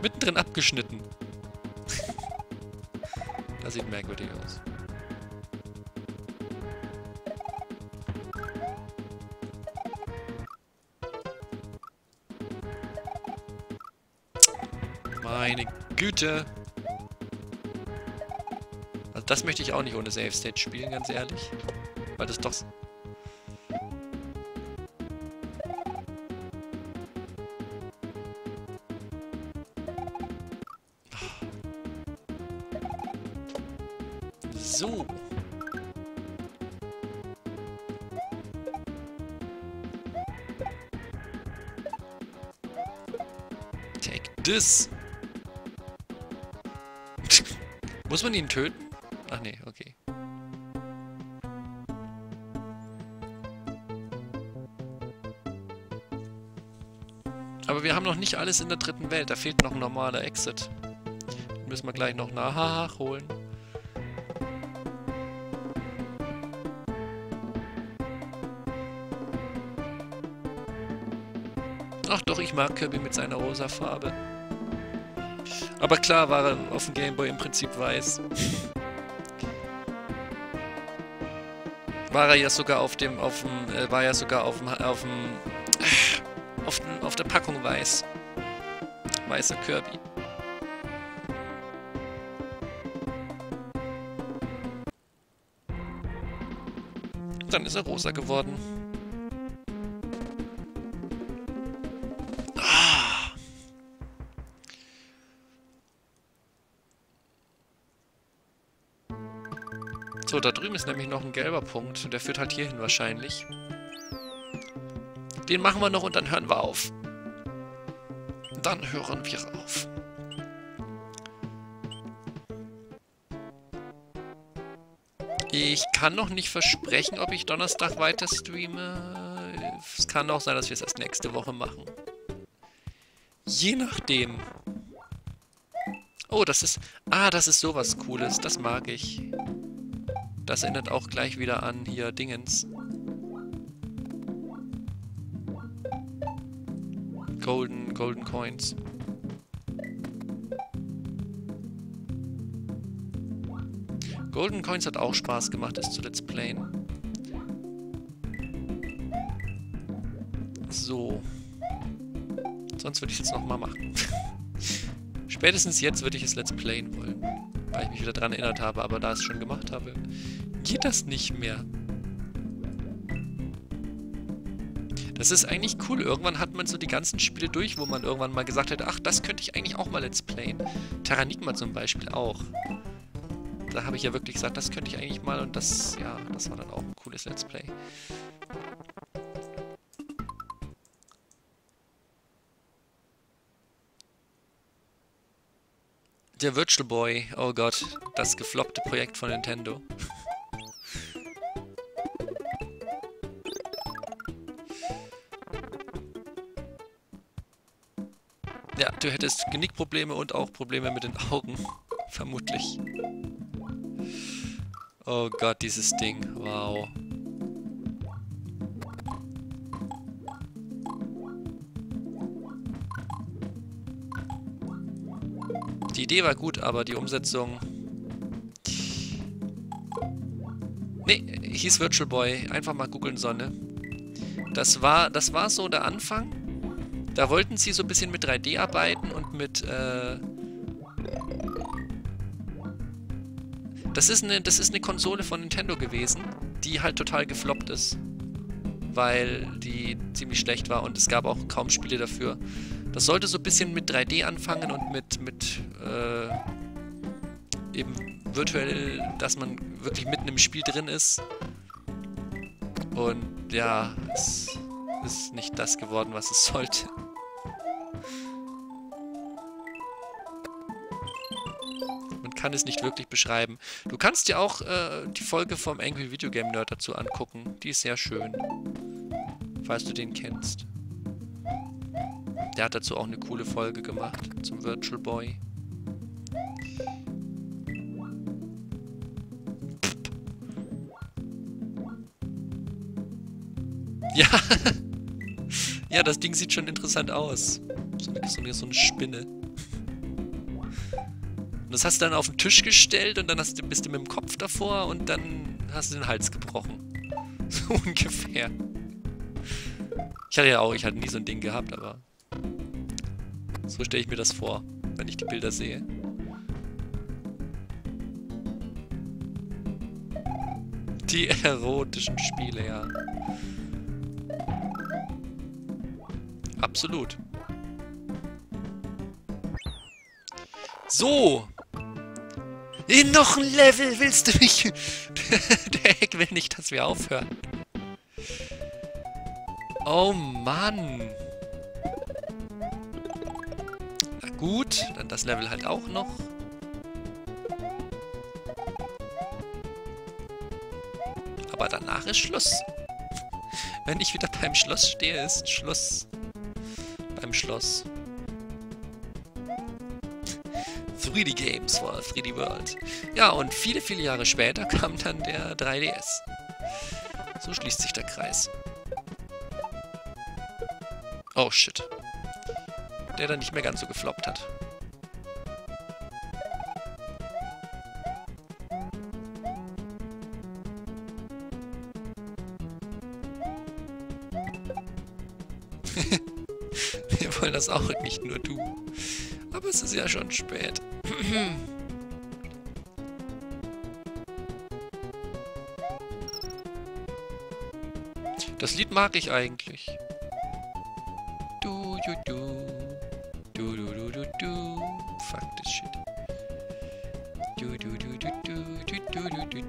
Mittendrin abgeschnitten. Das sieht merkwürdig aus. Meine Güte. Also das möchte ich auch nicht ohne Save State spielen, ganz ehrlich. Weil das doch... So. Take this. Muss man ihn töten? Ach nee, okay. Aber wir haben noch nicht alles in der dritten Welt. Da fehlt noch ein normaler Exit. Den müssen wir gleich noch nachholen. Ach doch, ich mag Kirby mit seiner rosa Farbe. Aber klar war er auf dem Gameboy im Prinzip weiß. War er ja sogar auf dem, auf dem, äh, war ja sogar auf dem, auf dem, äh, auf dem, auf der Packung weiß. Weißer Kirby. Dann ist er rosa geworden. So, da drüben ist nämlich noch ein gelber Punkt. Der führt halt hierhin wahrscheinlich. Den machen wir noch und dann hören wir auf. Dann hören wir auf. Ich kann noch nicht versprechen, ob ich Donnerstag weiter streame. Es kann auch sein, dass wir es erst nächste Woche machen. Je nachdem. Oh, das ist... ah, das ist sowas Cooles. Das mag ich. Das erinnert auch gleich wieder an hier Dingens. Golden, Golden Coins. Golden Coins hat auch Spaß gemacht, das zu Let's Playen. So. Sonst würde ich es jetzt nochmal machen. Spätestens jetzt würde ich es Let's Playen wollen. Weil ich mich wieder daran erinnert habe, aber da ich es schon gemacht habe, geht das nicht mehr. Das ist eigentlich cool. Irgendwann hat man so die ganzen Spiele durch, wo man irgendwann mal gesagt hätte, ach, das könnte ich eigentlich auch mal Let's Playen. Terranigma zum Beispiel auch. Da habe ich ja wirklich gesagt, das könnte ich eigentlich mal und das, ja, das war dann auch ein cooles Let's Play. Der Virtual Boy, oh Gott, das gefloppte Projekt von Nintendo. Ja, du hättest Genickprobleme und auch Probleme mit den Augen, vermutlich. Oh Gott, dieses Ding, wow. Die Idee war gut, aber die Umsetzung... nee, hieß Virtual Boy. Einfach mal googeln, Sonne. Das war, das war so der Anfang. Da wollten sie so ein bisschen mit drei D arbeiten und mit... Äh das ist eine, das ist eine Konsole von Nintendo gewesen, die halt total gefloppt ist. Weil die ziemlich schlecht war und es gab auch kaum Spiele dafür. Das sollte so ein bisschen mit drei D anfangen und mit, mit äh, eben virtuell, dass man wirklich mitten im Spiel drin ist. Und ja, es ist nicht das geworden, was es sollte. Man kann es nicht wirklich beschreiben. Du kannst dir auch äh, die Folge vom Angry Video Game Nerd dazu angucken. Die ist sehr schön. Falls du den kennst. Der hat dazu auch eine coole Folge gemacht zum Virtual Boy. Ja. Ja, das Ding sieht schon interessant aus. So eine, so eine Spinne. Und das hast du dann auf den Tisch gestellt und dann hast du, bist du mit dem Kopf davor und dann hast du den Hals gebrochen. So ungefähr. Ich hatte ja auch, ich hatte nie so ein Ding gehabt, aber so stelle ich mir das vor, wenn ich die Bilder sehe. Die erotischen Spiele, ja. Absolut. So. In noch ein Level, willst du mich? Der Hack will nicht, dass wir aufhören. Oh Mann. Na gut, dann das Level halt auch noch. Aber danach ist Schluss. Wenn ich wieder beim Schloss stehe, ist Schluss. Beim Schloss. drei D Games war drei D World. Ja, und viele, viele Jahre später kam dann der drei D S. So schließt sich der Kreis. Oh, shit. Der dann nicht mehr ganz so gefloppt hat. Wir wollen das auch nicht nur du. Aber es ist ja schon spät. Das Lied mag ich eigentlich. Du, du, du, du, du, du, du, fuck this shit. Du, du, du, du, du, du, du, du, du,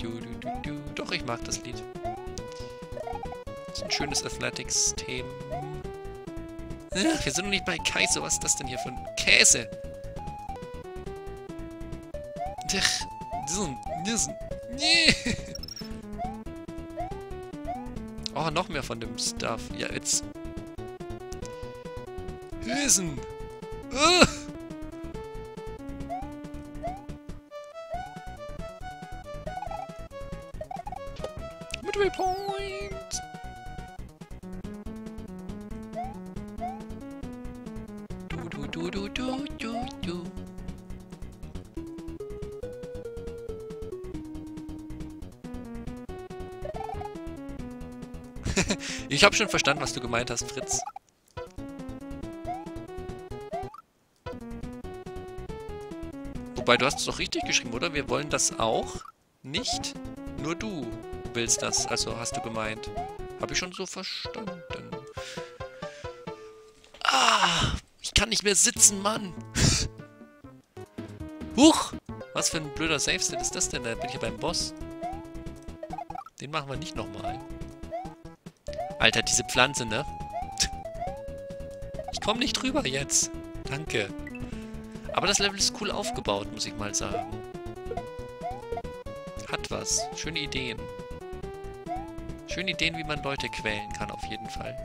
du, du, du, doch, ich mag das Lied. Das ist ein schönes Athletics-Thema. Ach, wir sind noch nicht bei Kaiser. Was ist das denn hier für ein Käse? Oh, noch mehr von dem Stuff. Ja, jetzt. Hülsen! Uh. Midway Point! Du, du, du, du, du, du, du. Ich hab schon verstanden, was du gemeint hast, Fritz. Wobei, du hast es doch richtig geschrieben, oder? Wir wollen das auch nicht. Nur du willst das. Also hast du gemeint. Habe ich schon so verstanden. Ah, ich kann nicht mehr sitzen, Mann. Huch! Was für ein blöder Save-State ist das denn? Da bin ich ja beim Boss. Den machen wir nicht nochmal. Alter, diese Pflanze, ne? Ich komme nicht drüber jetzt. Danke. Aber das Level ist cool aufgebaut, muss ich mal sagen. Hat was. Schöne Ideen. Schöne Ideen, wie man Leute quälen kann, auf jeden Fall.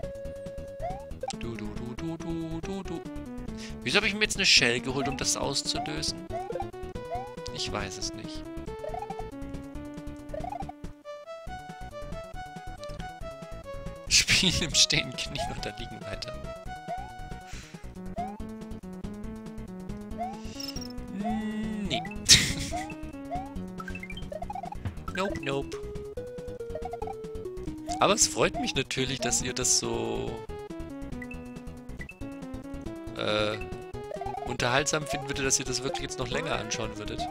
Du, du, du, du, du, du, du. Wieso habe ich mir jetzt eine Shell geholt, um das auszulösen? Ich weiß es nicht. Spiel im Stehen, Knien und da liegen weiter. Nope, nope. Aber es freut mich natürlich, dass ihr das so äh, unterhaltsam finden würdet, dass ihr das wirklich jetzt noch länger anschauen würdet.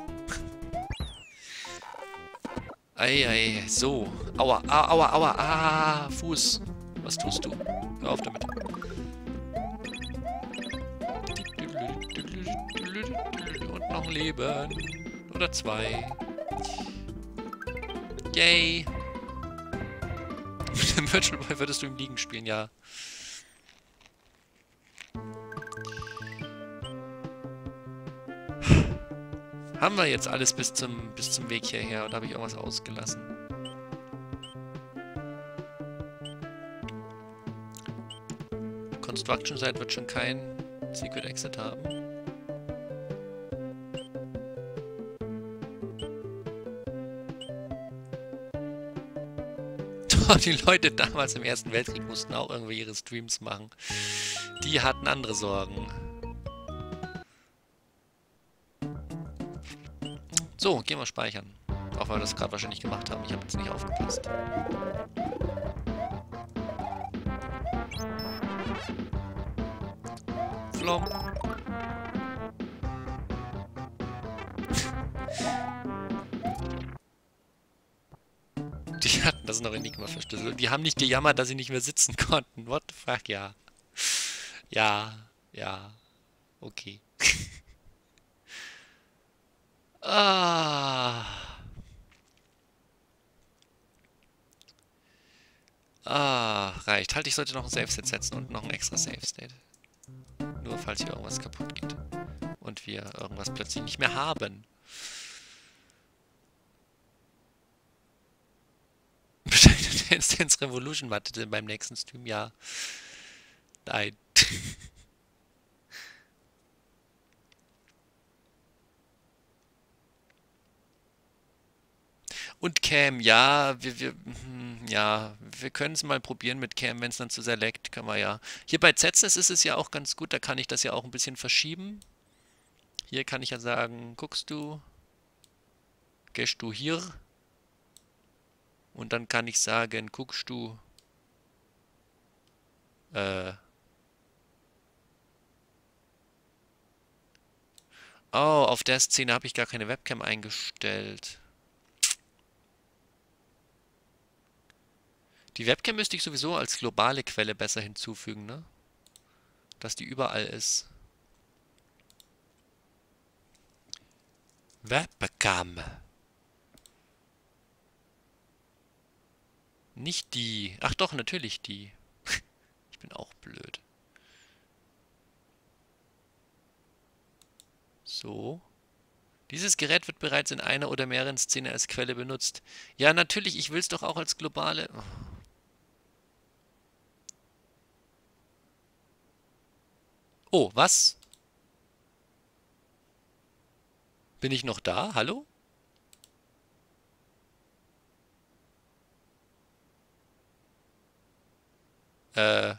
Ei, ei, so. Aua, aua, aua, aua, ah, Fuß. Was tust du? Hör auf damit. Und noch Leben. Oder zwei. Yay! Mit dem Virtual Boy würdest du im Liegen spielen, ja. Haben wir jetzt alles bis zum, bis zum Weg hierher? Oder habe ich irgendwas ausgelassen? Construction Site wird schon kein Secret Exit haben. Die Leute damals im Ersten Weltkrieg mussten auch irgendwie ihre Streams machen. Die hatten andere Sorgen. So, gehen wir speichern. Auch weil wir das gerade wahrscheinlich gemacht haben. Ich habe jetzt nicht aufgepasst. Flop. Die hatten das noch Enigma verschlüsselt. Die haben nicht gejammert, dass sie nicht mehr sitzen konnten. What the fuck, ja. Ja, ja. Okay. Ah. Ah, reicht. Halt, ich sollte noch ein Save-State setzen und noch ein extra Save-State. Nur falls hier irgendwas kaputt geht. Und wir irgendwas plötzlich nicht mehr haben. Bescheidene Instance Revolution wartet beim nächsten Stream, ja. Nein. Und Cam, ja, wir, wir, ja, wir können es mal probieren mit Cam, wenn es dann zu Select, kann man ja. Hier bei Z S N E S ist es ja auch ganz gut, da kann ich das ja auch ein bisschen verschieben. Hier kann ich ja sagen, guckst du, gehst du hier? Und dann kann ich sagen, guckst du, äh, oh, auf der Szene habe ich gar keine Webcam eingestellt. Die Webcam müsste ich sowieso als globale Quelle besser hinzufügen, ne? Dass die überall ist. Webcam. Nicht die. Ach doch, natürlich die. Ich bin auch blöd. So. Dieses Gerät wird bereits in einer oder mehreren Szenen als Quelle benutzt. Ja, natürlich, ich will es doch auch als globale... Oh. Oh, was? Bin ich noch da? Hallo? Äh.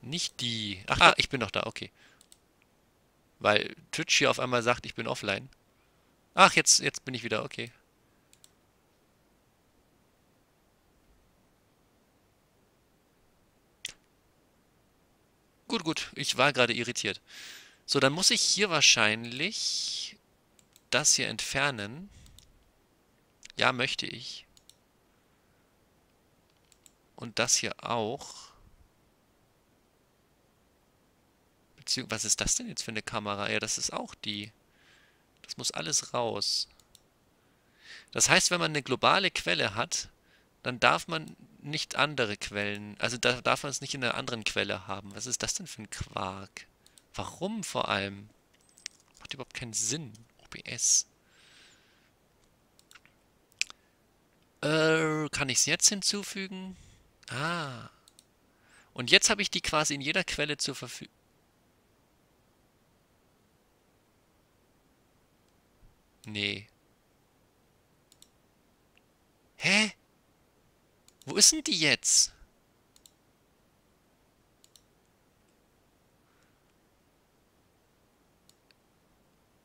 Nicht die... Ach, ah, ich bin noch da, okay. Weil Twitch hier auf einmal sagt, ich bin offline. Ach, jetzt, jetzt bin ich wieder, okay. Gut, gut. Ich war gerade irritiert. So, dann muss ich hier wahrscheinlich das hier entfernen. Ja, möchte ich. Und das hier auch. Beziehungs- Was ist das denn jetzt für eine Kamera? Ja, das ist auch die. Das muss alles raus. Das heißt, wenn man eine globale Quelle hat, dann darf man nicht andere Quellen, also da darf man es nicht in einer anderen Quelle haben. Was ist das denn für ein Quark? Warum vor allem? Macht überhaupt keinen Sinn. O B S. Äh, kann ich es jetzt hinzufügen? Ah. Und jetzt habe ich die quasi in jeder Quelle zur Verfügung. Nee. Hä? Wo ist denn die jetzt?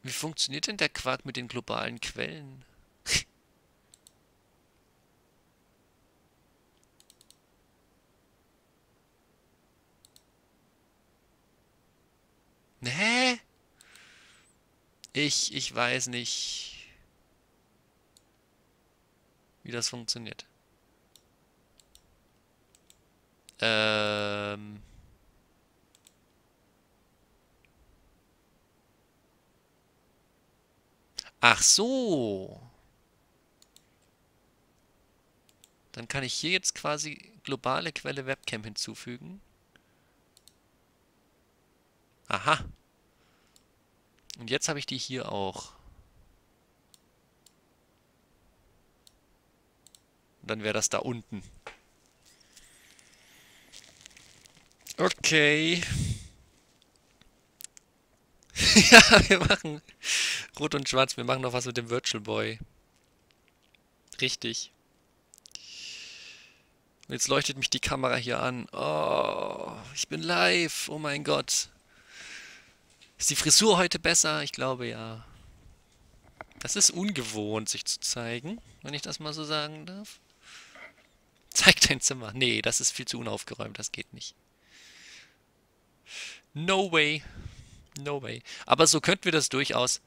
Wie funktioniert denn der Quark mit den globalen Quellen? Hä? Ich, ich weiß nicht, wie das funktioniert. Ähm. Ach so. Dann kann ich hier jetzt quasi globale Quelle Webcam hinzufügen. Aha. Und jetzt habe ich die hier auch. Und dann wäre das da unten. Okay. Ja, wir machen Rot und Schwarz. Wir machen noch was mit dem Virtual Boy. Richtig. Jetzt leuchtet mich die Kamera hier an. Oh, ich bin live. Oh mein Gott. Ist die Frisur heute besser? Ich glaube ja. Das ist ungewohnt, sich zu zeigen, wenn ich das mal so sagen darf. Zeig dein Zimmer. Nee, das ist viel zu unaufgeräumt. Das geht nicht. No way. No way. Aber so könnten wir das durchaus...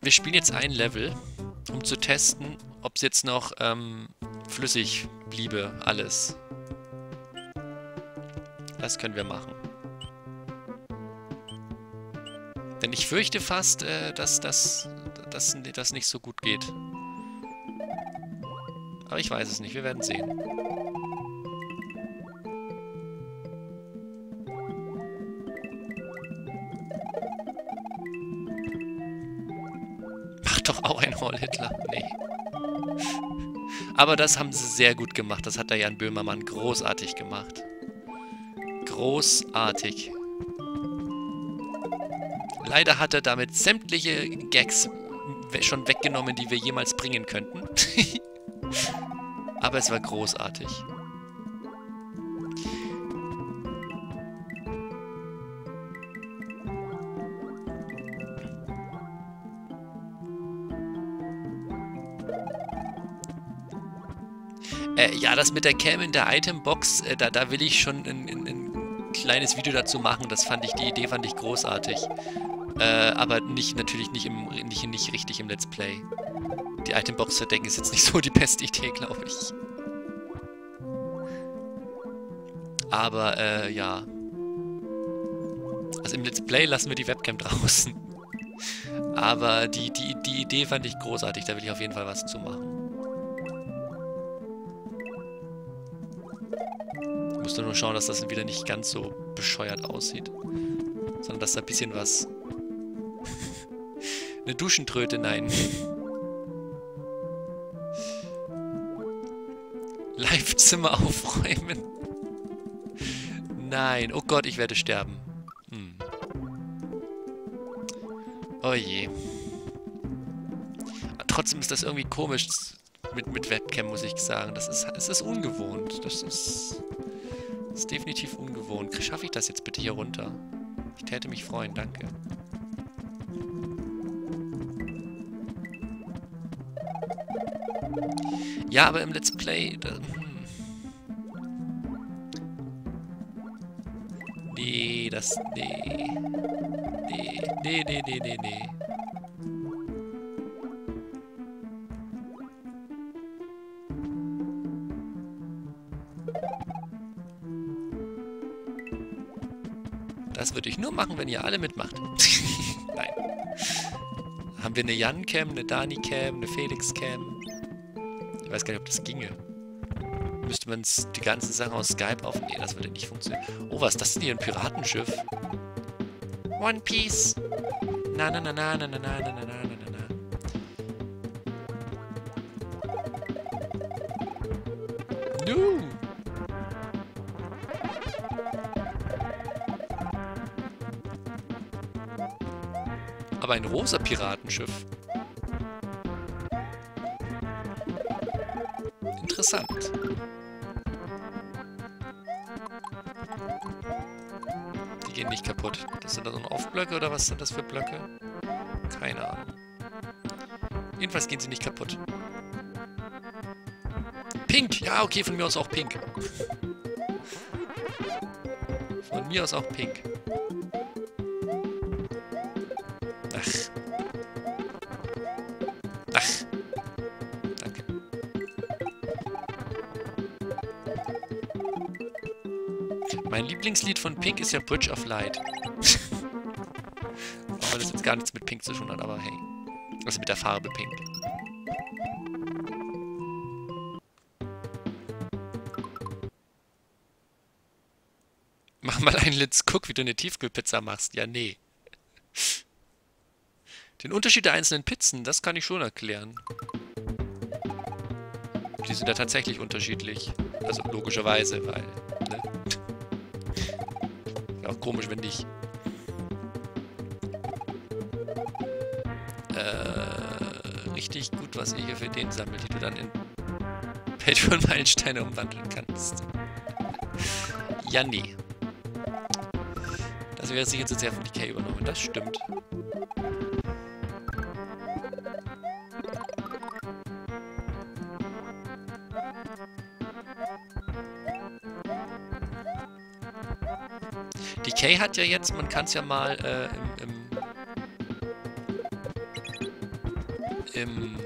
Wir spielen jetzt ein Level, um zu testen, ob es jetzt noch ähm, flüssig bliebe, alles. Das können wir machen. Denn ich fürchte fast, äh, dass, dass, dass, dass das nicht so gut geht. Aber ich weiß es nicht, wir werden sehen. Doch auch ein Hall Hitler. Nee. Aber das haben sie sehr gut gemacht. Das hat der Jan Böhmermann großartig gemacht. Großartig. Leider hat er damit sämtliche Gags schon weggenommen, die wir jemals bringen könnten. Aber es war großartig. Ja, das mit der Cam in der Itembox, äh, da, da will ich schon ein, ein, ein kleines Video dazu machen. Das fand ich, die Idee fand ich großartig. Äh, aber nicht, natürlich nicht, im, nicht, nicht richtig im Let's Play. Die Itembox verdecken ist jetzt nicht so die beste Idee, glaube ich. Aber, äh, ja. Also im Let's Play lassen wir die Webcam draußen. Aber die, die, die Idee fand ich großartig, da will ich auf jeden Fall was zu machen. Ich musste nur schauen, dass das wieder nicht ganz so bescheuert aussieht. Sondern dass da ein bisschen was... Eine Duschentröte, nein. Live-Zimmer aufräumen. Nein, oh Gott, ich werde sterben. Hm. Oh je. Aber trotzdem ist das irgendwie komisch mit, mit Webcam, muss ich sagen. Das ist, das ist ungewohnt. Das ist... Das ist definitiv ungewohnt. Schaffe ich das jetzt bitte hier runter? Ich täte mich freuen, danke. Ja, aber im Let's Play... Da, hm. Nee, das... Nee. Nee, nee, nee, nee, nee, nee. Das würde ich nur machen, wenn ihr alle mitmacht. Nein. Haben wir eine Jan-Cam, eine Dani-Cam, eine Felix-Cam? Ich weiß gar nicht, ob das ginge. Müsste man die ganzen Sachen aus Skype aufnehmen? Nee, das würde nicht funktionieren. Oh, was ist das denn hier? Ein Piratenschiff? One Piece. Na na na na na na na na na na na na. No. Aber ein rosa Piratenschiff. Interessant. Die gehen nicht kaputt. Das sind da so Aufblöcke oder was sind das für Blöcke? Keine Ahnung. Jedenfalls gehen sie nicht kaputt. Pink! Ja, okay, von mir aus auch pink. Von mir aus auch pink. Mein Lieblingslied von Pink ist ja Bridge of Light. Aber das jetzt gar nichts mit Pink zu tun hat, aber hey. Also mit der Farbe Pink. mal ein Let's Cook, wie du eine Tiefkühlpizza machst. Ja, nee. Den Unterschied der einzelnen Pizzen, das kann ich schon erklären. Die sind ja tatsächlich unterschiedlich. Also logischerweise, weil... Ne? Wäre auch komisch, wenn nicht. Äh, richtig gut, was ihr hier für den sammelt, die du dann in Patreon-Meilensteine umwandeln kannst. Ja, nee. Das wäre sicher zu sehr von D K übernommen. Das stimmt. D K hat ja jetzt, man kann es ja mal äh, im, im, im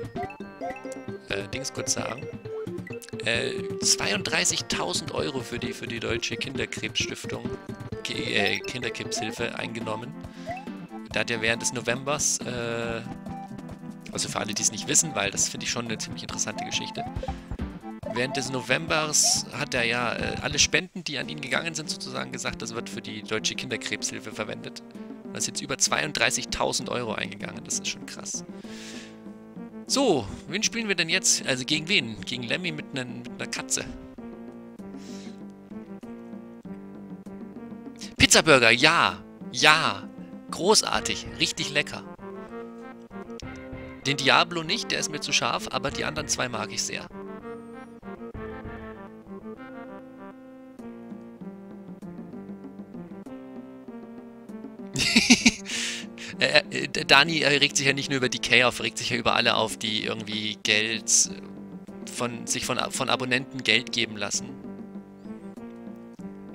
äh, Dings kurz sagen, äh, zweiunddreißigtausend Euro für die, für die deutsche Kinderkrebsstiftung, äh, Kinderkrebshilfe eingenommen. Da hat ja während des Novembers, äh, also für alle, die es nicht wissen, weil das finde ich schon eine ziemlich interessante Geschichte, während des Novembers hat er ja äh, alle Spenden, die an ihn gegangen sind, sozusagen gesagt, das wird für die deutsche Kinderkrebshilfe verwendet. Da ist jetzt über zweiunddreißigtausend Euro eingegangen. Das ist schon krass. So, wen spielen wir denn jetzt? Also gegen wen? Gegen Lemmy mit, nen, mit einer Katze. Pizzaburger, ja! Ja! Großartig, richtig lecker. Den Diablo nicht, der ist mir zu scharf, aber die anderen zwei mag ich sehr. Dani regt sich ja nicht nur über D K auf, regt sich ja über alle auf, die irgendwie Geld von sich von, von Abonnenten Geld geben lassen.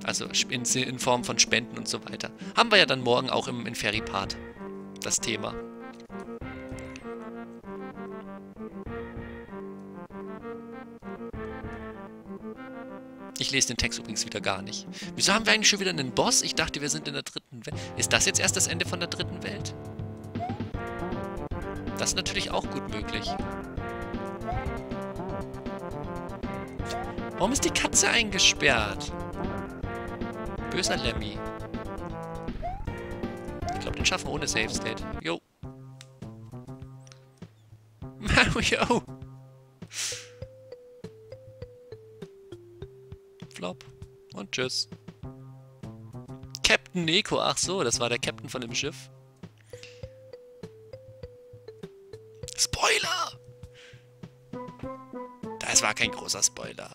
Also in, in Form von Spenden und so weiter. Haben wir ja dann morgen auch im, im Ferry-Part das Thema. Ich lese den Text übrigens wieder gar nicht. Wieso haben wir eigentlich schon wieder einen Boss? Ich dachte, wir sind in der dritten Welt. Ist das jetzt erst das Ende von der dritten Welt? Das ist natürlich auch gut möglich. Warum ist die Katze eingesperrt? Böser Lemmy. Ich glaube, den schaffen wir ohne Save State. Jo. Mario! Und tschüss. Captain Neko, ach so, das war der Captain von dem Schiff. Spoiler! Das war kein großer Spoiler.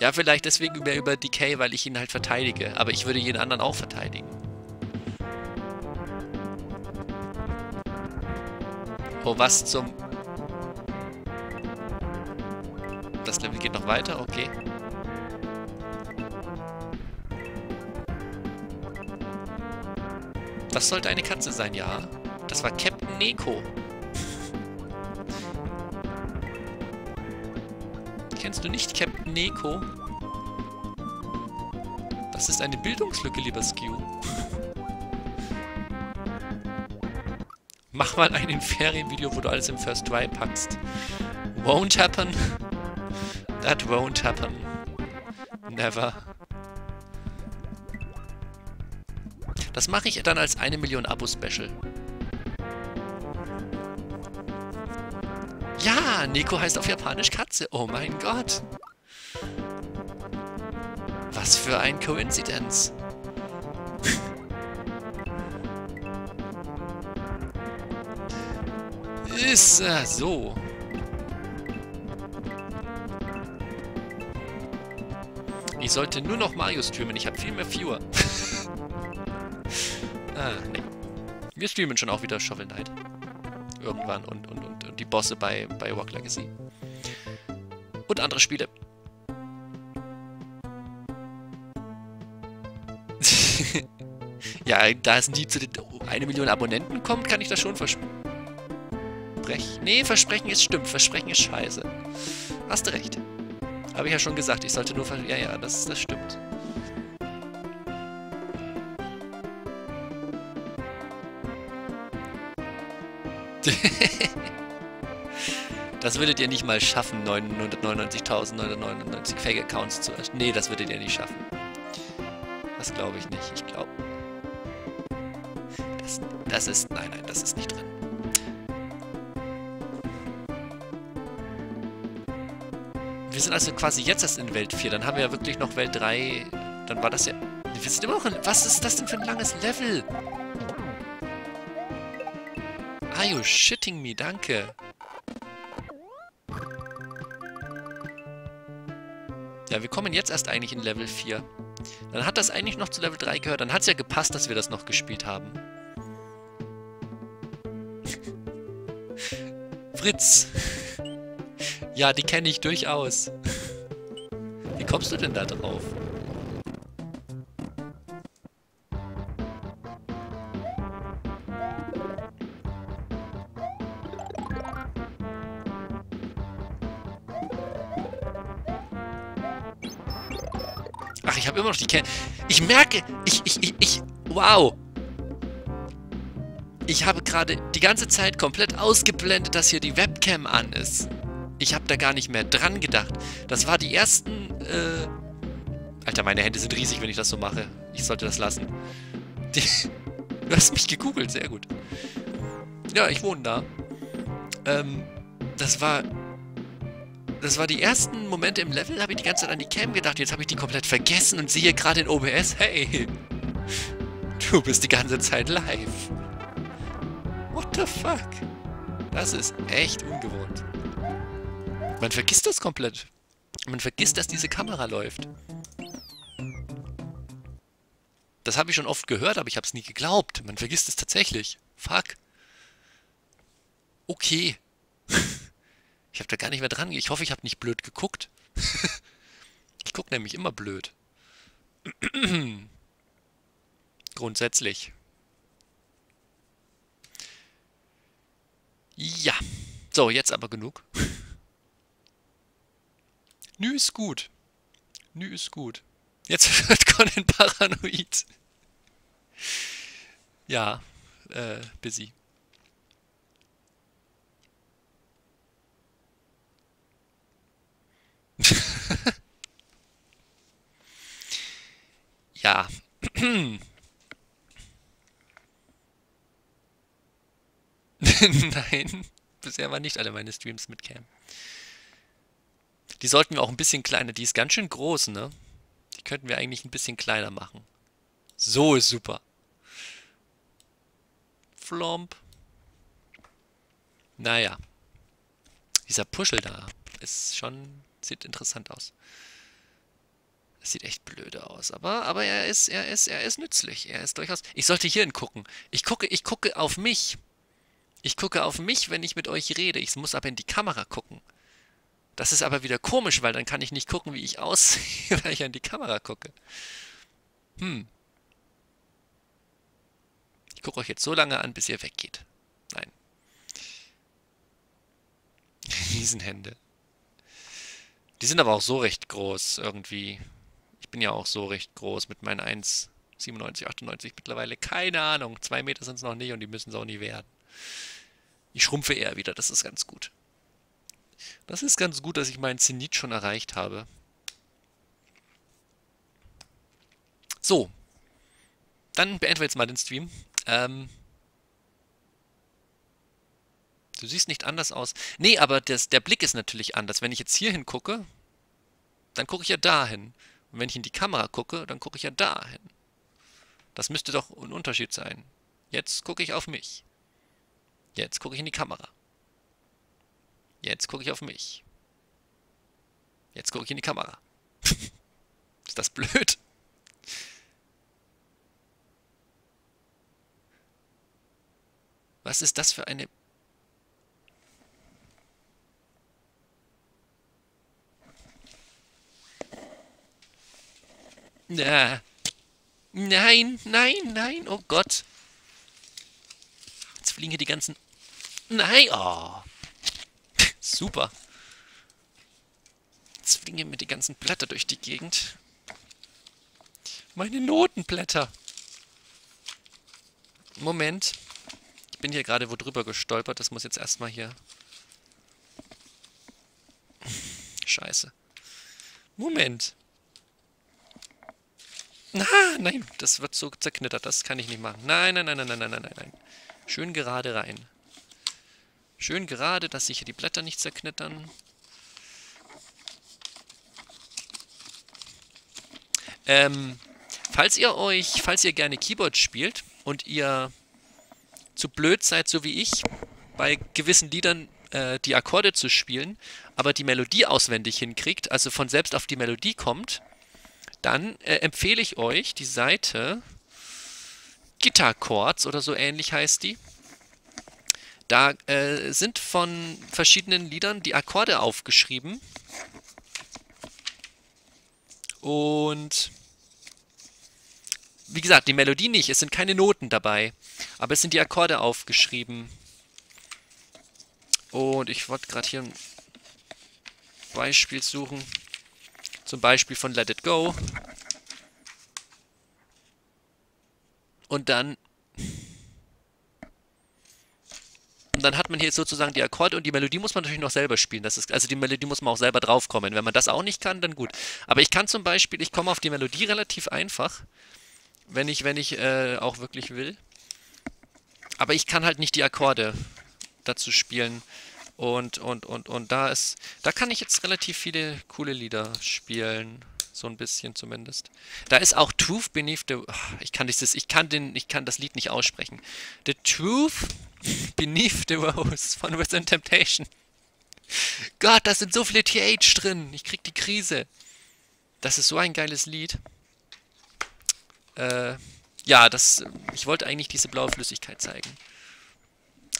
Ja, vielleicht deswegen mehr über D K, weil ich ihn halt verteidige. Aber ich würde jeden anderen auch verteidigen. Oh, was zum... Das Level geht noch weiter, okay. Das sollte eine Katze sein, ja. Das war Captain Neko. Kennst du nicht Captain Neko? Das ist eine Bildungslücke, lieber Skew. Mach mal ein Inferienvideo, wo du alles im First Try packst. Won't happen. That won't happen. Never. Das mache ich dann als eine Million Abo-Special. Ja, Neko heißt auf Japanisch Katze. Oh mein Gott. Was für ein Coincidence. Ist äh, so. Ich sollte nur noch Mario streamen. Ich habe viel mehr Viewer. ah, nee. Wir streamen schon auch wieder Shovel Knight. Irgendwann. Und, und, und, und die Bosse bei, bei Rock Legacy. Und andere Spiele. ja, da es nie zu den eine Million Abonnenten kommt, kann ich das schon versprechen. Nee, Versprechen ist stimmt. Versprechen ist scheiße. Hast du recht. Habe ich ja schon gesagt. Ich sollte nur versprechen. Ja, ja, das, das stimmt. Das würdet ihr nicht mal schaffen, neunhundertneunundneunzigtausendneunhundertneunundneunzig Fake-Accounts zu erstellen. Nee, das würdet ihr nicht schaffen. Das glaube ich nicht. Ich glaube... Das, das ist... Nein, nein, das ist nicht drin. Wir sind also quasi jetzt erst in Welt vier. Dann haben wir ja wirklich noch Welt drei. Dann war das ja... Wir sind immer noch in... Was ist das denn für ein langes Level? Are you shitting me? Danke. Ja, wir kommen jetzt erst eigentlich in Level vier. Dann hat das eigentlich noch zu Level drei gehört. Dann hat es ja gepasst, dass wir das noch gespielt haben. Fritz. Ja, die kenne ich durchaus. Wie kommst du denn da drauf? Ich habe immer noch die Kerne. Ich merke, ich, ich, ich, ich, wow. Ich habe gerade die ganze Zeit komplett ausgeblendet, dass hier die Webcam an ist. Ich habe da gar nicht mehr dran gedacht. Das war die ersten, äh... Alter, meine Hände sind riesig, wenn ich das so mache. Ich sollte das lassen. Die... Du hast mich gegoogelt, sehr gut. Ja, ich wohne da. Ähm, das war... Das war die ersten Momente im Level, habe ich die ganze Zeit an die Cam gedacht. Jetzt habe ich die komplett vergessen und sehe gerade in O B S, hey, du bist die ganze Zeit live. What the fuck? Das ist echt ungewohnt. Man vergisst das komplett. Man vergisst, dass diese Kamera läuft. Das habe ich schon oft gehört, aber ich habe es nie geglaubt. Man vergisst es tatsächlich. Fuck. Okay. Ich habe da gar nicht mehr dran. Ich hoffe, ich habe nicht blöd geguckt. Ich gucke nämlich immer blöd. Grundsätzlich. Ja. So, jetzt aber genug. Nü ist gut. Nü ist gut. Jetzt wird Conan paranoid. Ja, äh, busy. Ja. Nein, bisher waren nicht alle meine Streams mit Cam. Die sollten wir auch ein bisschen kleiner, die ist ganz schön groß, ne? Die könnten wir eigentlich ein bisschen kleiner machen. So ist super. Flomp. Naja. Dieser Puschel da ist schon... Sieht interessant aus. Das sieht echt blöde aus. Aber, aber er ist, er ist, er ist nützlich. Er ist durchaus... Ich sollte hierhin gucken. Ich gucke, ich gucke auf mich. Ich gucke auf mich, wenn ich mit euch rede. Ich muss aber in die Kamera gucken. Das ist aber wieder komisch, weil dann kann ich nicht gucken, wie ich aussehe, weil ich an die Kamera gucke. Hm. Ich gucke euch jetzt so lange an, bis ihr weggeht. Nein. Riesenhände. Die sind aber auch so recht groß, irgendwie. Ich bin ja auch so recht groß mit meinen eins Komma siebenundneunzig, achtundneunzig mittlerweile. Keine Ahnung, zwei Meter sind es noch nicht und die müssen es auch nie werden. Ich schrumpfe eher wieder, das ist ganz gut. Das ist ganz gut, dass ich meinen Zenit schon erreicht habe. So. Dann beenden wir jetzt mal den Stream. Ähm... Du siehst nicht anders aus. Nee, aber das, der Blick ist natürlich anders. Wenn ich jetzt hier hingucke, dann gucke ich ja dahin. Und wenn ich in die Kamera gucke, dann gucke ich ja dahin. Das müsste doch ein Unterschied sein. Jetzt gucke ich auf mich. Jetzt gucke ich in die Kamera. Jetzt gucke ich auf mich. Jetzt gucke ich in die Kamera. Ist das blöd? Was ist das für eine... Na. Nein, nein, nein, oh Gott. Jetzt fliegen hier die ganzen... Nein, oh. Super. Jetzt fliegen hier mir die ganzen Blätter durch die Gegend. Meine Notenblätter. Moment. Ich bin hier gerade wo drüber gestolpert, das muss jetzt erstmal hier... Scheiße. Moment. Ah, nein, das wird so zerknittert. Das kann ich nicht machen. Nein, nein, nein, nein, nein, nein, nein, nein. Schön gerade rein. Schön gerade, dass sich hier die Blätter nicht zerknittern. Ähm, falls ihr euch, falls ihr gerne Keyboard spielt und ihr zu blöd seid, so wie ich, bei gewissen Liedern äh, die Akkorde zu spielen, aber die Melodie auswendig hinkriegt, also von selbst auf die Melodie kommt, dann äh, empfehle ich euch die Seite Guitar Chords oder so ähnlich heißt die. Da äh, sind von verschiedenen Liedern die Akkorde aufgeschrieben. Und wie gesagt, die Melodie nicht, es sind keine Noten dabei, aber es sind die Akkorde aufgeschrieben. Und ich wollte gerade hier ein Beispiel suchen. Zum Beispiel von Let It Go. Und dann... Und dann hat man hier jetzt sozusagen die Akkorde und die Melodie muss man natürlich noch selber spielen. Das ist, also die Melodie muss man auch selber draufkommen. Wenn man das auch nicht kann, dann gut. Aber ich kann zum Beispiel, ich komme auf die Melodie relativ einfach, wenn ich, wenn ich äh, auch wirklich will. Aber ich kann halt nicht die Akkorde dazu spielen. Und, und, und, und da ist, da kann ich jetzt relativ viele coole Lieder spielen. So ein bisschen zumindest. Da ist auch Truth Beneath the... Ich kann dieses, ich kann den, ich kann das Lied nicht aussprechen. The Truth Beneath the Rose von Within Temptation. Gott, da sind so viele T H drin. Ich krieg die Krise. Das ist so ein geiles Lied. Äh, ja, das... Ich wollte eigentlich diese blaue Flüssigkeit zeigen.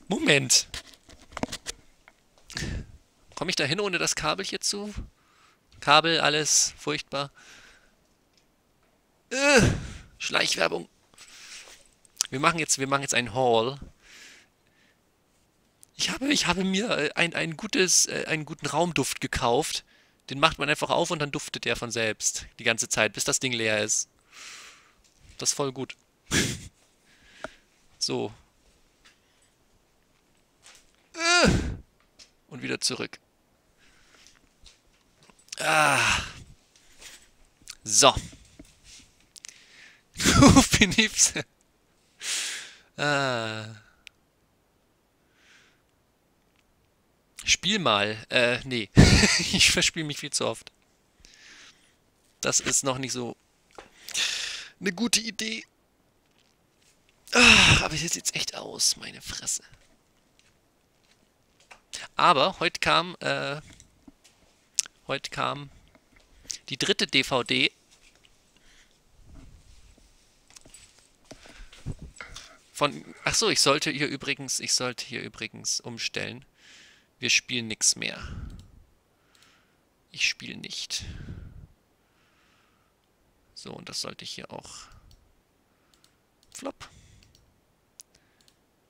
Moment. Komme ich da hin ohne das Kabel hier zu... Kabel, alles, furchtbar. Äh, Schleichwerbung. Wir machen jetzt, wir machen jetzt einen Haul. Ich habe, ich habe mir ein, ein gutes, einen guten Raumduft gekauft. Den macht man einfach auf und dann duftet der von selbst. Die ganze Zeit, bis das Ding leer ist. Das ist voll gut. So. Äh, und wieder zurück. Ah. So. ah. Spiel mal. Äh, nee. Ich verspiele mich viel zu oft. Das ist noch nicht so eine gute Idee. Ah, aber hier sieht's echt aus, meine Fresse. Aber heute kam, äh... Heute kam die dritte D V D von... Achso, ich sollte hier übrigens, ich sollte hier übrigens umstellen. Wir spielen nichts mehr. Ich spiele nicht. So, und das sollte ich hier auch... Flop.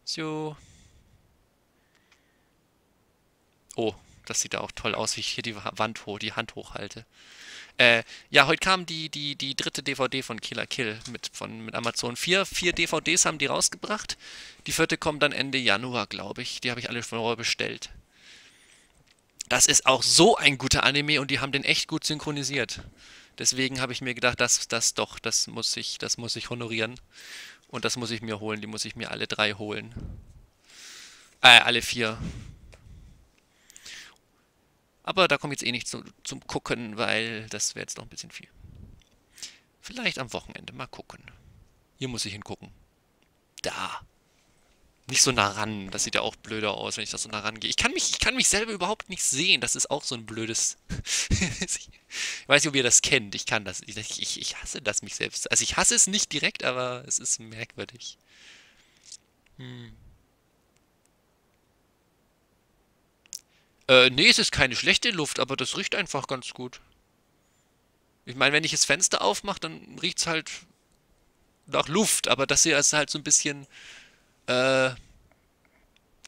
So. Oh. Das sieht auch toll aus, wie ich hier die Wand hoch, die Hand hochhalte. Äh, ja, heute kam die, die, die dritte D V D von Kill la Kill mit, von, mit Amazon. Vier, vier D V Ds haben die rausgebracht. Die vierte kommt dann Ende Januar, glaube ich. Die habe ich alle vorher bestellt. Das ist auch so ein guter Anime und die haben den echt gut synchronisiert. Deswegen habe ich mir gedacht, das, das doch, das muss ich, das muss ich honorieren. Und das muss ich mir holen. Die muss ich mir alle drei holen. Äh, alle vier. Aber da komme ich jetzt eh nicht zu, zum Gucken, weil das wäre jetzt noch ein bisschen viel. Vielleicht am Wochenende. Mal gucken. Hier muss ich hingucken. Da. Nicht so nah ran. Das sieht ja auch blöder aus, wenn ich da so nah rangehe. Ich kann mich, ich kann mich selber überhaupt nicht sehen. Das ist auch so ein blödes... Ich weiß nicht, ob ihr das kennt. Ich kann das. Ich, ich hasse das mich selbst. Also ich hasse es nicht direkt, aber es ist merkwürdig. Hm. Äh, nee, es ist keine schlechte Luft, aber das riecht einfach ganz gut. Ich meine, wenn ich das Fenster aufmache, dann riecht es halt nach Luft, aber das hier ist halt so ein bisschen äh,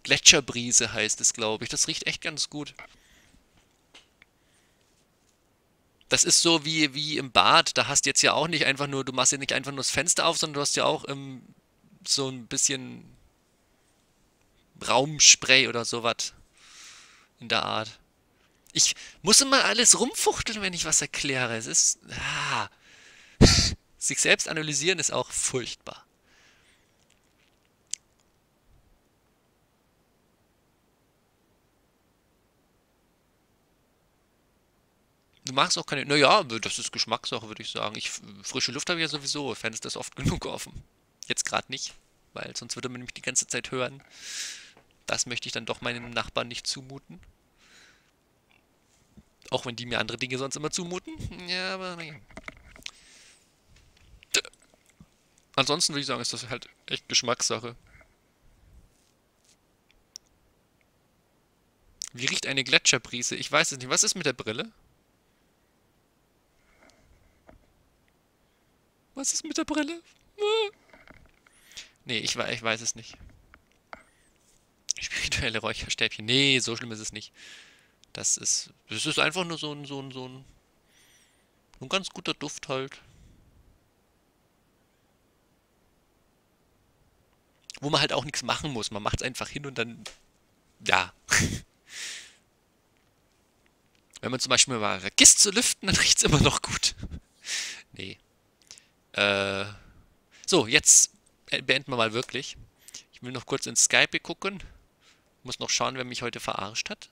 Gletscherbrise heißt es, glaube ich. Das riecht echt ganz gut. Das ist so wie, wie im Bad, da hast du jetzt ja auch nicht einfach nur, du machst ja nicht einfach nur das Fenster auf, sondern du hast ja auch ähm, so ein bisschen Raumspray oder sowas. In der Art. Ich muss immer alles rumfuchteln, wenn ich was erkläre. Es ist... Ah. Sich selbst analysieren ist auch furchtbar. Du machst auch keine... Naja, das ist Geschmackssache, würde ich sagen. Ich, frische Luft habe ich ja sowieso. Fans ist das oft genug offen. Jetzt gerade nicht, weil sonst würde man mich die ganze Zeit hören. Das möchte ich dann doch meinem Nachbarn nicht zumuten. Auch wenn die mir andere Dinge sonst immer zumuten. Ja, aber naja. Ansonsten würde ich sagen, ist das halt echt Geschmackssache. Wie riecht eine Gletscherbrise? Ich weiß es nicht. Was ist mit der Brille? Was ist mit der Brille? Nee, ich, ich weiß es nicht. Spirituelle Räucherstäbchen. Nee, so schlimm ist es nicht. Das ist, das ist einfach nur so ein, so ein, so ein, ein ganz guter Duft halt. Wo man halt auch nichts machen muss. Man macht es einfach hin und dann, ja. Wenn man zum Beispiel mal vergisst zu lüften, dann riecht es immer noch gut. Nee. Äh, so, jetzt beenden wir mal wirklich. Ich will noch kurz in Skype gucken. Muss noch schauen, wer mich heute verarscht hat.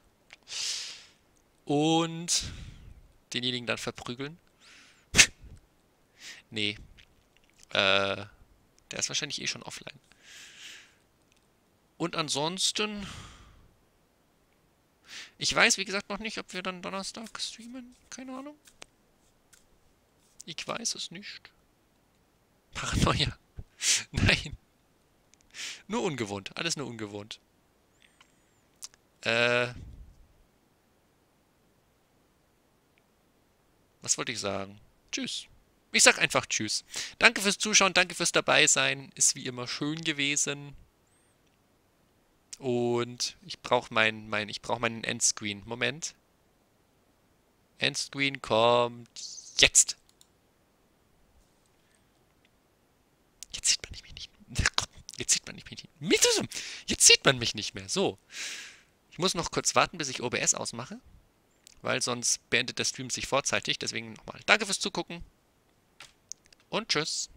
Und denjenigen dann verprügeln. Nee. Äh, der ist wahrscheinlich eh schon offline. Und ansonsten... Ich weiß, wie gesagt, noch nicht, ob wir dann Donnerstag streamen. Keine Ahnung. Ich weiß es nicht. Paranoia. Nein. Nur ungewohnt. Alles nur ungewohnt. Äh. Was wollte ich sagen? Tschüss. Ich sag einfach Tschüss. Danke fürs Zuschauen, danke fürs Dabeisein. Ist wie immer schön gewesen. Und ich brauche mein, mein, ich brauche meinen Endscreen. Moment. Endscreen kommt jetzt. Jetzt sieht man mich nicht mehr. Jetzt sieht man mich nicht mehr. Jetzt sieht man mich nicht mehr. So. Ich muss noch kurz warten, bis ich O B S ausmache. Weil sonst beendet der Stream sich vorzeitig. Deswegen nochmal. Danke fürs Zugucken. Und tschüss.